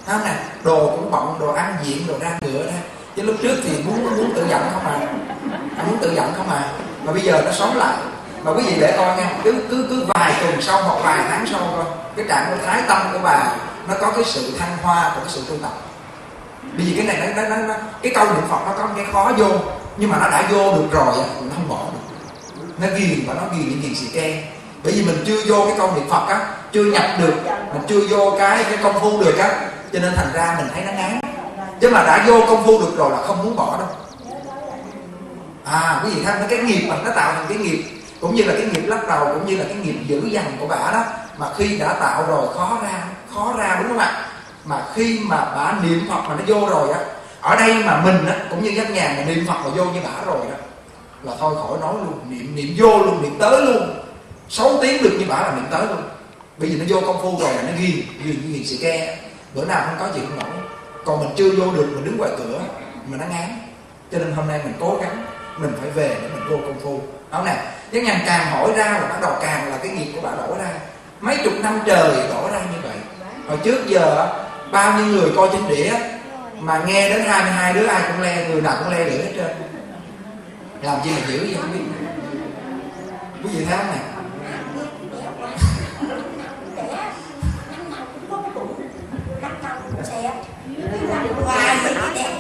Đó nè, đồ cũng bận, đồ ăn diện, đồ ra ngựa ra. Chứ lúc trước thì muốn muốn tự giận không à, muốn tự giận không à. Mà bây giờ nó sống lại. Mà quý vị để coi nha, cứ cứ cứ vài tuần sau hoặc vài tháng sau thôi, cái trạng thái tâm của bà nó có cái sự thăng hoa của cái sự tu tập. Bởi vì cái này nó, nó, nó cái câu niệm Phật nó có cái khó vô, nhưng mà nó đã vô được rồi, nó không bỏ được. Nó ghiền và nó ghiền những ghiền xì ke. Bởi vì mình chưa vô cái câu niệm Phật á, chưa nhập được, mình chưa vô cái cái công phu được á. Cho nên thành ra mình thấy nó ngán. Chứ mà đã vô công phu được rồi là không muốn bỏ đâu. À, quý vị thấy cái nghiệp mà nó tạo thành cái nghiệp, cũng như là cái nghiệp lắc đầu, cũng như là cái nghiệp dữ dằn của bả đó. Mà khi đã tạo rồi khó ra, khó ra đúng không ạ? Mà khi mà bả niệm Phật mà nó vô rồi á, ở đây mà mình á, cũng như Giác Nhàng mà niệm Phật mà vô như bả rồi đó, là thôi khỏi nói luôn, niệm niệm vô luôn, niệm tới luôn. sáu tiếng được như bả là niệm tới luôn. Bởi vì nó vô công phu rồi là nó ghiền, ghiền ghiền xì ke. Bữa nào không có gì không nổi. Còn mình chưa vô được, mình đứng ngoài cửa mình nó ngán. Cho nên hôm nay mình cố gắng, mình phải về để mình vô công phu. Đó nè, Giác Nhàng càng hỏi ra là bắt đầu càng là cái nghiệp của bà đổ ra. Mấy chục năm trời đổ ra như vậy. Hồi trước giờ bao nhiêu người coi trên đĩa mà nghe đến hai mươi hai đứa ai cũng le, người nào cũng le đĩa hết trơn. Làm gì mà hiểu gì không biết. Quý vị thấy không nè?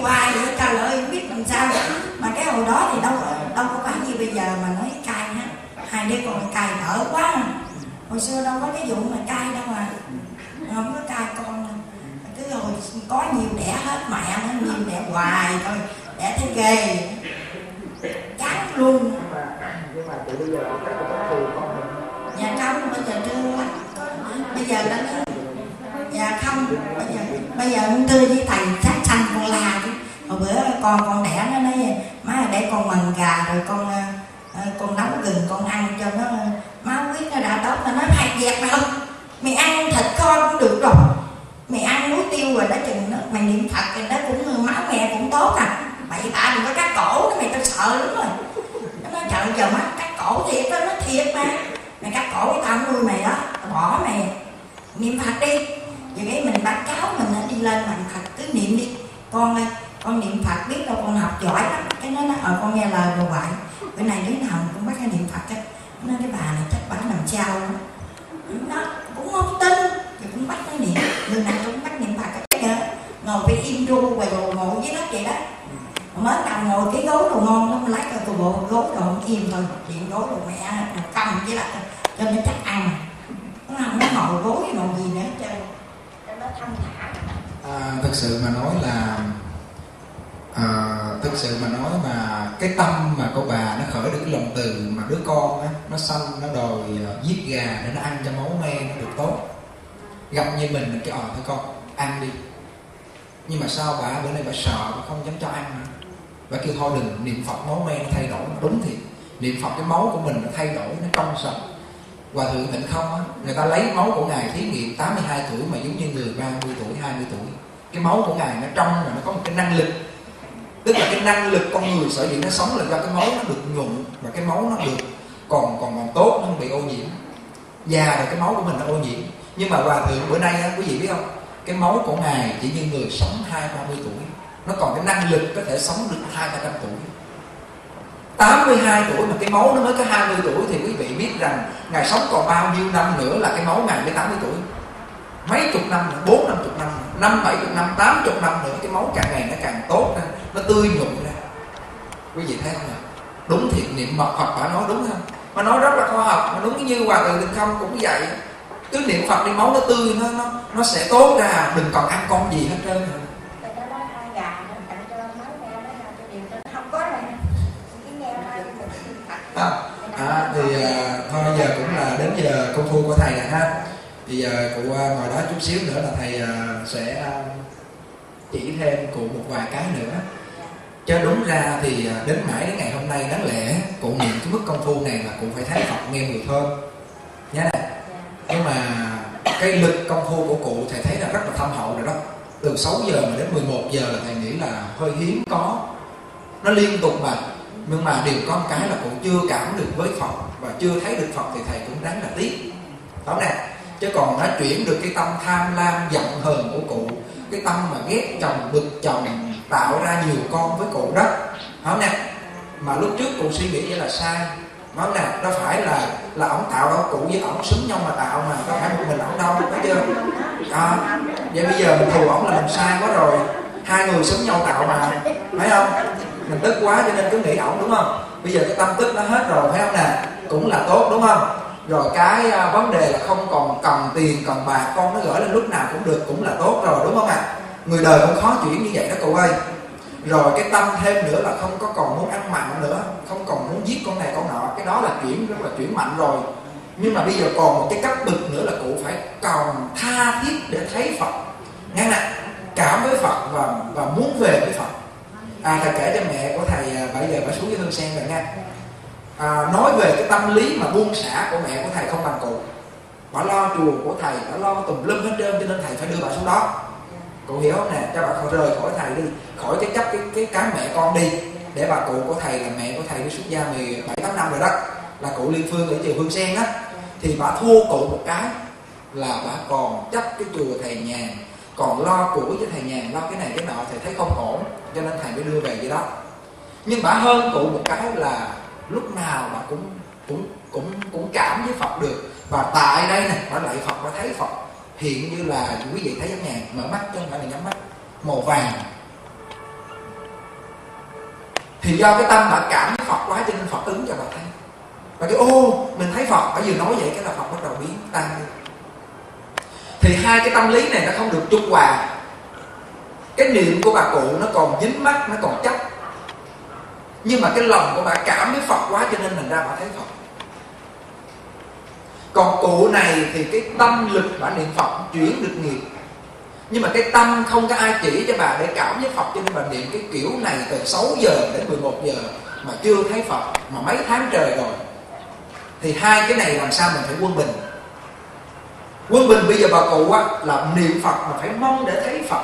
Hoài vậy trời ơi không biết làm sao. Mà cái hồi đó thì đâu đâu có phải như bây giờ mà nói cai ha. Hai đứa còn cai đỡ quá. Hồi xưa đâu có cái vụ mà cai đâu mà. Không có cai con. Cứ rồi có nhiều đẻ hết mẹ nó nhiều đẻ hoài thôi. Đẻ thấy ghê. Chán luôn. Nhưng mà từ bây giờ cái con. Dạ không, bây giờ chưa. Bây giờ đã nói. Dạ không, bây giờ bây giờ muốn tươi với thầy sát sanh con la chứ. Hồi bữa con con đẻ nó nói má để con mần gà rồi con con nấu gừng con ăn cho nó máu huyết nó đã tốt. Nó nói mày dẹp đâu, mày ăn thịt kho cũng được rồi, mày ăn muối tiêu rồi đã chừng nó mày niệm Phật rồi đó cũng máu ta đừng có cắt cổ, cái này tao sợ lắm rồi. Nó nói trời trời mắt cắt cổ thiệt đó, nó thiệt mà. Mày cắt cổ tao không nuôi mày đó, tao bỏ mày. Niệm Phật đi. Vậy cái mình bắt cháu mình nó đi lên bằng Phật, cứ niệm đi. Con ơi, con niệm Phật biết đâu con học giỏi lắm. Cái nó nói, ờ con nghe lời rồi hoài. Bữa nay đứa nào cũng bắt cái niệm Phật á. Nó nói cái bà này chắc bà làm sao đó. Nó cũng không tin, thì cũng bắt nó niệm. Người nào cũng bắt niệm Phật á. Ngồi phải im ru và đồ ngồi với lớp vậy đó. Mới đầu ngồi cái gối đồ ngon lắm, lát cho tôi bộ gối đồ không im thôi. Chuyện gối đồ mẹ nó cầm với lại cho nó chắc ăn. Nó không có ngồi gối ngồi gì nữa cho nó thanh thản. À, thực sự mà nói là à, thực sự mà nói mà cái tâm mà cô bà nó khởi được cái lòng từ mà đứa con á, nó sanh nó đòi giết gà để nó ăn cho máu me nó được tốt. Gặp như mình cái ồn thôi con ăn đi. Nhưng mà sao bà bữa nay bà sợ, bà không dám cho ăn nữa. Bà kêu thôi đừng, niệm Phật máu me nó thay đổi. Đúng thiệt, niệm Phật cái máu của mình nó thay đổi, nó trong sạch. Hòa Thượng Định Không á, người ta lấy máu của Ngài thí nghiệm tám mươi hai tuổi mà giống như người ba mươi tuổi, hai mươi tuổi. Cái máu của Ngài nó trong mà nó có một cái năng lực. Tức là cái năng lực con người sở dĩ nó sống là do cái máu nó được nhuận. Và cái máu nó được còn còn còn tốt, nó không bị ô nhiễm. Già rồi cái máu của mình nó ô nhiễm. Nhưng mà Hòa Thượng bữa nay á, quý vị biết không, cái máu của Ngài chỉ như người sống hai ba mươi tuổi, nó còn cái năng lực có thể sống được hai ba trăm tuổi. Tám mươi hai tuổi mà cái máu nó mới có hai mươi tuổi thì quý vị biết rằng Ngài sống còn bao nhiêu năm nữa là cái máu Ngài mới tám mươi tuổi, mấy chục năm nữa, bốn năm chục năm, năm bảy chục năm, tám chục năm nữa, cái máu càng ngày nó càng tốt ra, nó tươi nhuận ra. Quý vị thấy không ạ? Đúng thiệt, niệm Phật hoặc bà nói đúng không? Mà nói rất là khoa học, mà đúng như Hòa Thượng Định Không cũng vậy. Cứ niệm Phật đi, máu nó tươi, nó, nó, nó sẽ tốt ra, đừng còn ăn con gì hết trơn rồi. À, à, thì à, thôi giờ cũng là đến giờ công phu của thầy rồi ha. Thì giờ cụ ngồi đó chút xíu nữa là thầy à, sẽ à, chỉ thêm cụ một vài cái nữa. Chứ đúng ra thì đến mãi đến ngày hôm nay đáng lẽ cụ niệm cái mức công phu này là cụ phải thấy Phật nghe mùi thơm nhá. Nhưng mà cái lực công phu của cụ thầy thấy là rất là thâm hậu rồi đó. Từ sáu giờ mà đến mười một giờ là thầy nghĩ là hơi hiếm có. Nó liên tục mà. Nhưng mà điều có một cái là cụ chưa cảm được với Phật và chưa thấy được Phật thì thầy cũng đáng là tiếc. Đó nè. Chứ còn đã chuyển được cái tâm tham lam giận hờn của cụ, cái tâm mà ghét chồng, bực chồng, tạo ra nhiều con với cụ đó. Đó nè. Mà lúc trước cụ suy nghĩ vậy là sai. Nói nè, đâu phải là là ổng tạo đâu, cụ với ổng xúm nhau mà tạo mà, đâu phải một mình ổng đâu, thấy chưa? À, vậy bây giờ mình thù ổng là mình sai quá rồi, hai người xúm nhau tạo mà, phải không? Mình tức quá cho nên cứ nghĩ ổng, đúng không? Bây giờ cái tâm tức nó hết rồi, phải không nè? Cũng là tốt, đúng không? Rồi cái vấn đề là không còn cần tiền, cần bạc, con nó gửi lên lúc nào cũng được, cũng là tốt rồi, đúng không ạ? À? Người đời cũng khó chuyển như vậy đó cậu ơi. Rồi cái tâm thêm nữa là không có còn muốn ăn mặn nữa, không còn muốn giết con này con nọ. Cái đó là chuyển rất là chuyển mạnh rồi. Nhưng mà bây giờ còn một cái cấp bực nữa là cụ phải còn tha thiết để thấy Phật, nghe nè, cảm với Phật và, và muốn về với Phật. À thầy kể cho mẹ của thầy bây giờ bà xuống với Hương Sen rồi nghe. À, nói về cái tâm lý mà buông xả của mẹ của thầy không bằng cụ. Bà lo chùa của thầy, bà lo tùm lum hết trơn cho nên thầy phải đưa bà xuống đó. Cụ hiểu không nè, cho bà khỏi rời khỏi thầy đi, khỏi cái chấp cái, cái cái mẹ con đi. Để bà cụ của thầy là mẹ của thầy đi xuất gia mười bảy tám năm rồi đó, là cụ Liên Phương ở chùa Hương Sen đó. Thì bà thua cụ một cái là bà còn chấp cái chùa thầy Nhàn, còn lo củi với thầy Nhàn, lo cái này cái nọ, thầy thấy không ổn cho nên thầy mới đưa về vậy đó. Nhưng bà hơn cụ một cái là lúc nào bà cũng cũng cũng cũng cảm với Phật được. Và tại đây này bà lại Phật, bà thấy Phật hiện như là quý vị thấy Giác Nhàng mở mắt chứ không phải là nhắm mắt màu vàng. Thì do cái tâm bà cảm Phật quá cho nên Phật ứng cho bà thấy. Bà kêu ô mình thấy Phật, bà vừa nói vậy cái là Phật bắt đầu biến tan đi. Thì hai cái tâm lý này nó không được trung hòa. Cái niệm của bà cụ nó còn dính mắt, nó còn chấp. Nhưng mà cái lòng của bà cảm với Phật quá cho nên thành ra bà thấy Phật. Còn cụ này thì cái tâm lực bà niệm Phật chuyển được nghiệp. Nhưng mà cái tâm không có ai chỉ cho bà để cảm với Phật cho nên bà niệm cái kiểu này từ sáu giờ đến mười một giờ mà chưa thấy Phật mà mấy tháng trời rồi. Thì hai cái này làm sao mình phải quân bình. Quân bình bây giờ bà cụ á là niệm Phật mà phải mong để thấy Phật.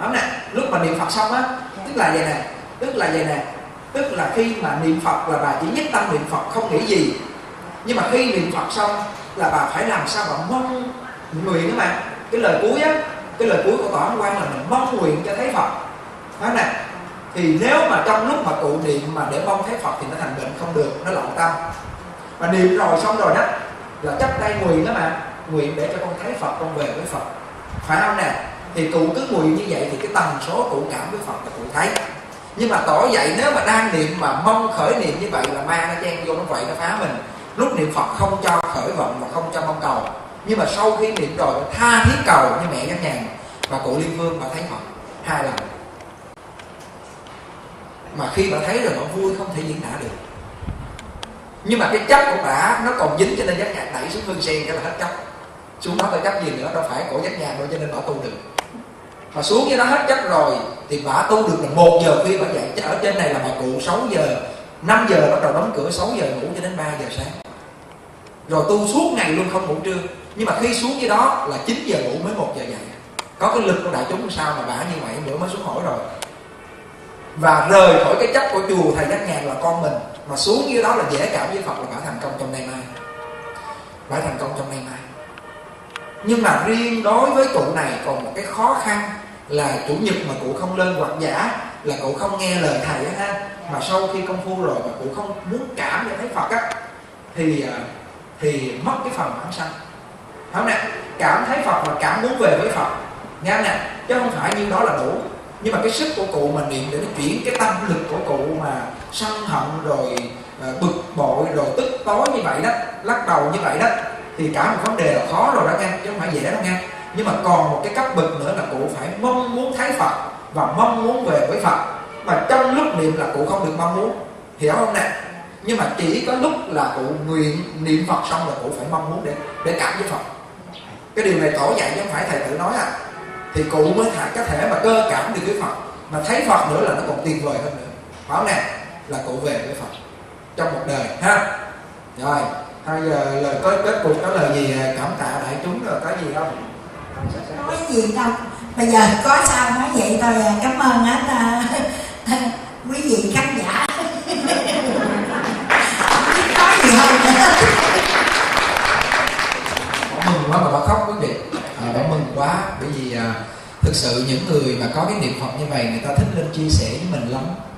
Đó nè, lúc mà niệm Phật xong á, tức là vậy nè, Tức là vậy nè, tức là khi mà niệm Phật là bà chỉ nhất tâm niệm Phật không nghĩ gì, nhưng mà khi niệm Phật xong là bà phải làm sao bà mong nguyện các bạn. Cái lời cuối á, cái lời cuối của Tổ Ấn Quang là mình mong nguyện cho thấy Phật. Đó nè, thì nếu mà trong lúc mà cụ niệm mà để mong thấy Phật thì nó thành bệnh không được, nó lộn tâm. Mà niệm rồi xong rồi đó là chấp tay nguyện đó mà, nguyện để cho con thấy Phật, con về với Phật, phải không nè? Thì cụ cứ nguyện như vậy thì cái tần số cụ cảm với Phật là cụ thấy. Nhưng mà tổ dạy nếu mà đang niệm mà mong khởi niệm như vậy là ma nó chen vô, nó vậy nó phá mình. Lúc niệm Phật không cho khởi vọng và không cho mong cầu, nhưng mà sau khi niệm rồi tha thiết cầu như mẹ Giác Nhàng và cụ Liên Phương, bà thấy Phật hai lần. Mà khi bà thấy rồi bà vui không thể diễn tả được. Nhưng mà cái chấp của bà nó còn dính, cho nên Giác Nhàng đẩy xuống Hương Sen cho là hết chấp. Xuống đó tôi chấp gì nữa, đâu phải cổ Giác Nhàng đâu, cho nên bà tu được. Mà xuống với nó hết chấp rồi thì bà tu được là một giờ khi bà dậy. Chứ ở trên này là bà cụ sáu giờ, năm giờ bắt đầu đóng cửa, sáu giờ ngủ cho đến ba giờ sáng. Rồi tu suốt ngày luôn không ngủ trưa. Nhưng mà khi xuống dưới đó là chín giờ ngủ mới một giờ dậy. Có cái lực của đại chúng sao mà bả như vậy nữa mới xuống hỏi rồi. Và rời khỏi cái chấp của chùa thầy Giác Nhàng là con mình, mà xuống dưới đó là dễ cảm với Phật là bả thành công trong nay mai. Bả thành công trong nay mai. Nhưng mà riêng đối với cụ này còn một cái khó khăn là chủ nhật mà cụ không lên hoặc giả là cụ không nghe lời thầy á ha. Mà sau khi công phu rồi mà cụ không muốn cảm cho thấy Phật á thì thì mất cái phần bản sanh. Không nè, cảm thấy Phật và cảm muốn về với Phật, nghe nè, chứ không phải như đó là đủ. Nhưng mà cái sức của cụ mà niệm để nó chuyển cái tâm lực của cụ mà sân hận rồi bực bội rồi tức tối như vậy đó, lắc đầu như vậy đó, thì cả một vấn đề là khó rồi đó nghe, chứ không phải dễ đâu nghe. Nhưng mà còn một cái cấp bậc nữa là cụ phải mong muốn thấy Phật và mong muốn về với Phật. Mà trong lúc niệm là cụ không được mong muốn, hiểu không nè? Nhưng mà chỉ có lúc là cụ nguyện niệm Phật xong là cụ phải mong muốn để, để cảm với Phật. Cái điều này tổ dạy chứ không phải thầy tự nói à. Thì cụ mới thả có thể mà cơ cảm được với Phật, mà thấy Phật nữa là nó còn tuyệt vời hơn nữa. Bảo nè là cụ về với Phật trong một đời ha. Rồi, thôi giờ lời kết kết cuộc có lời gì cảm tạ đại chúng rồi có gì không? Nói gì đâu, bây giờ có sao nói vậy thôi. Cảm ơn hết quý vị khán giả. Bà mừng quá mà bà khóc quý vị, à, bà mừng quá bởi vì à, thực sự những người mà có cái niệm Phật như vậy người ta thích lên chia sẻ với mình lắm.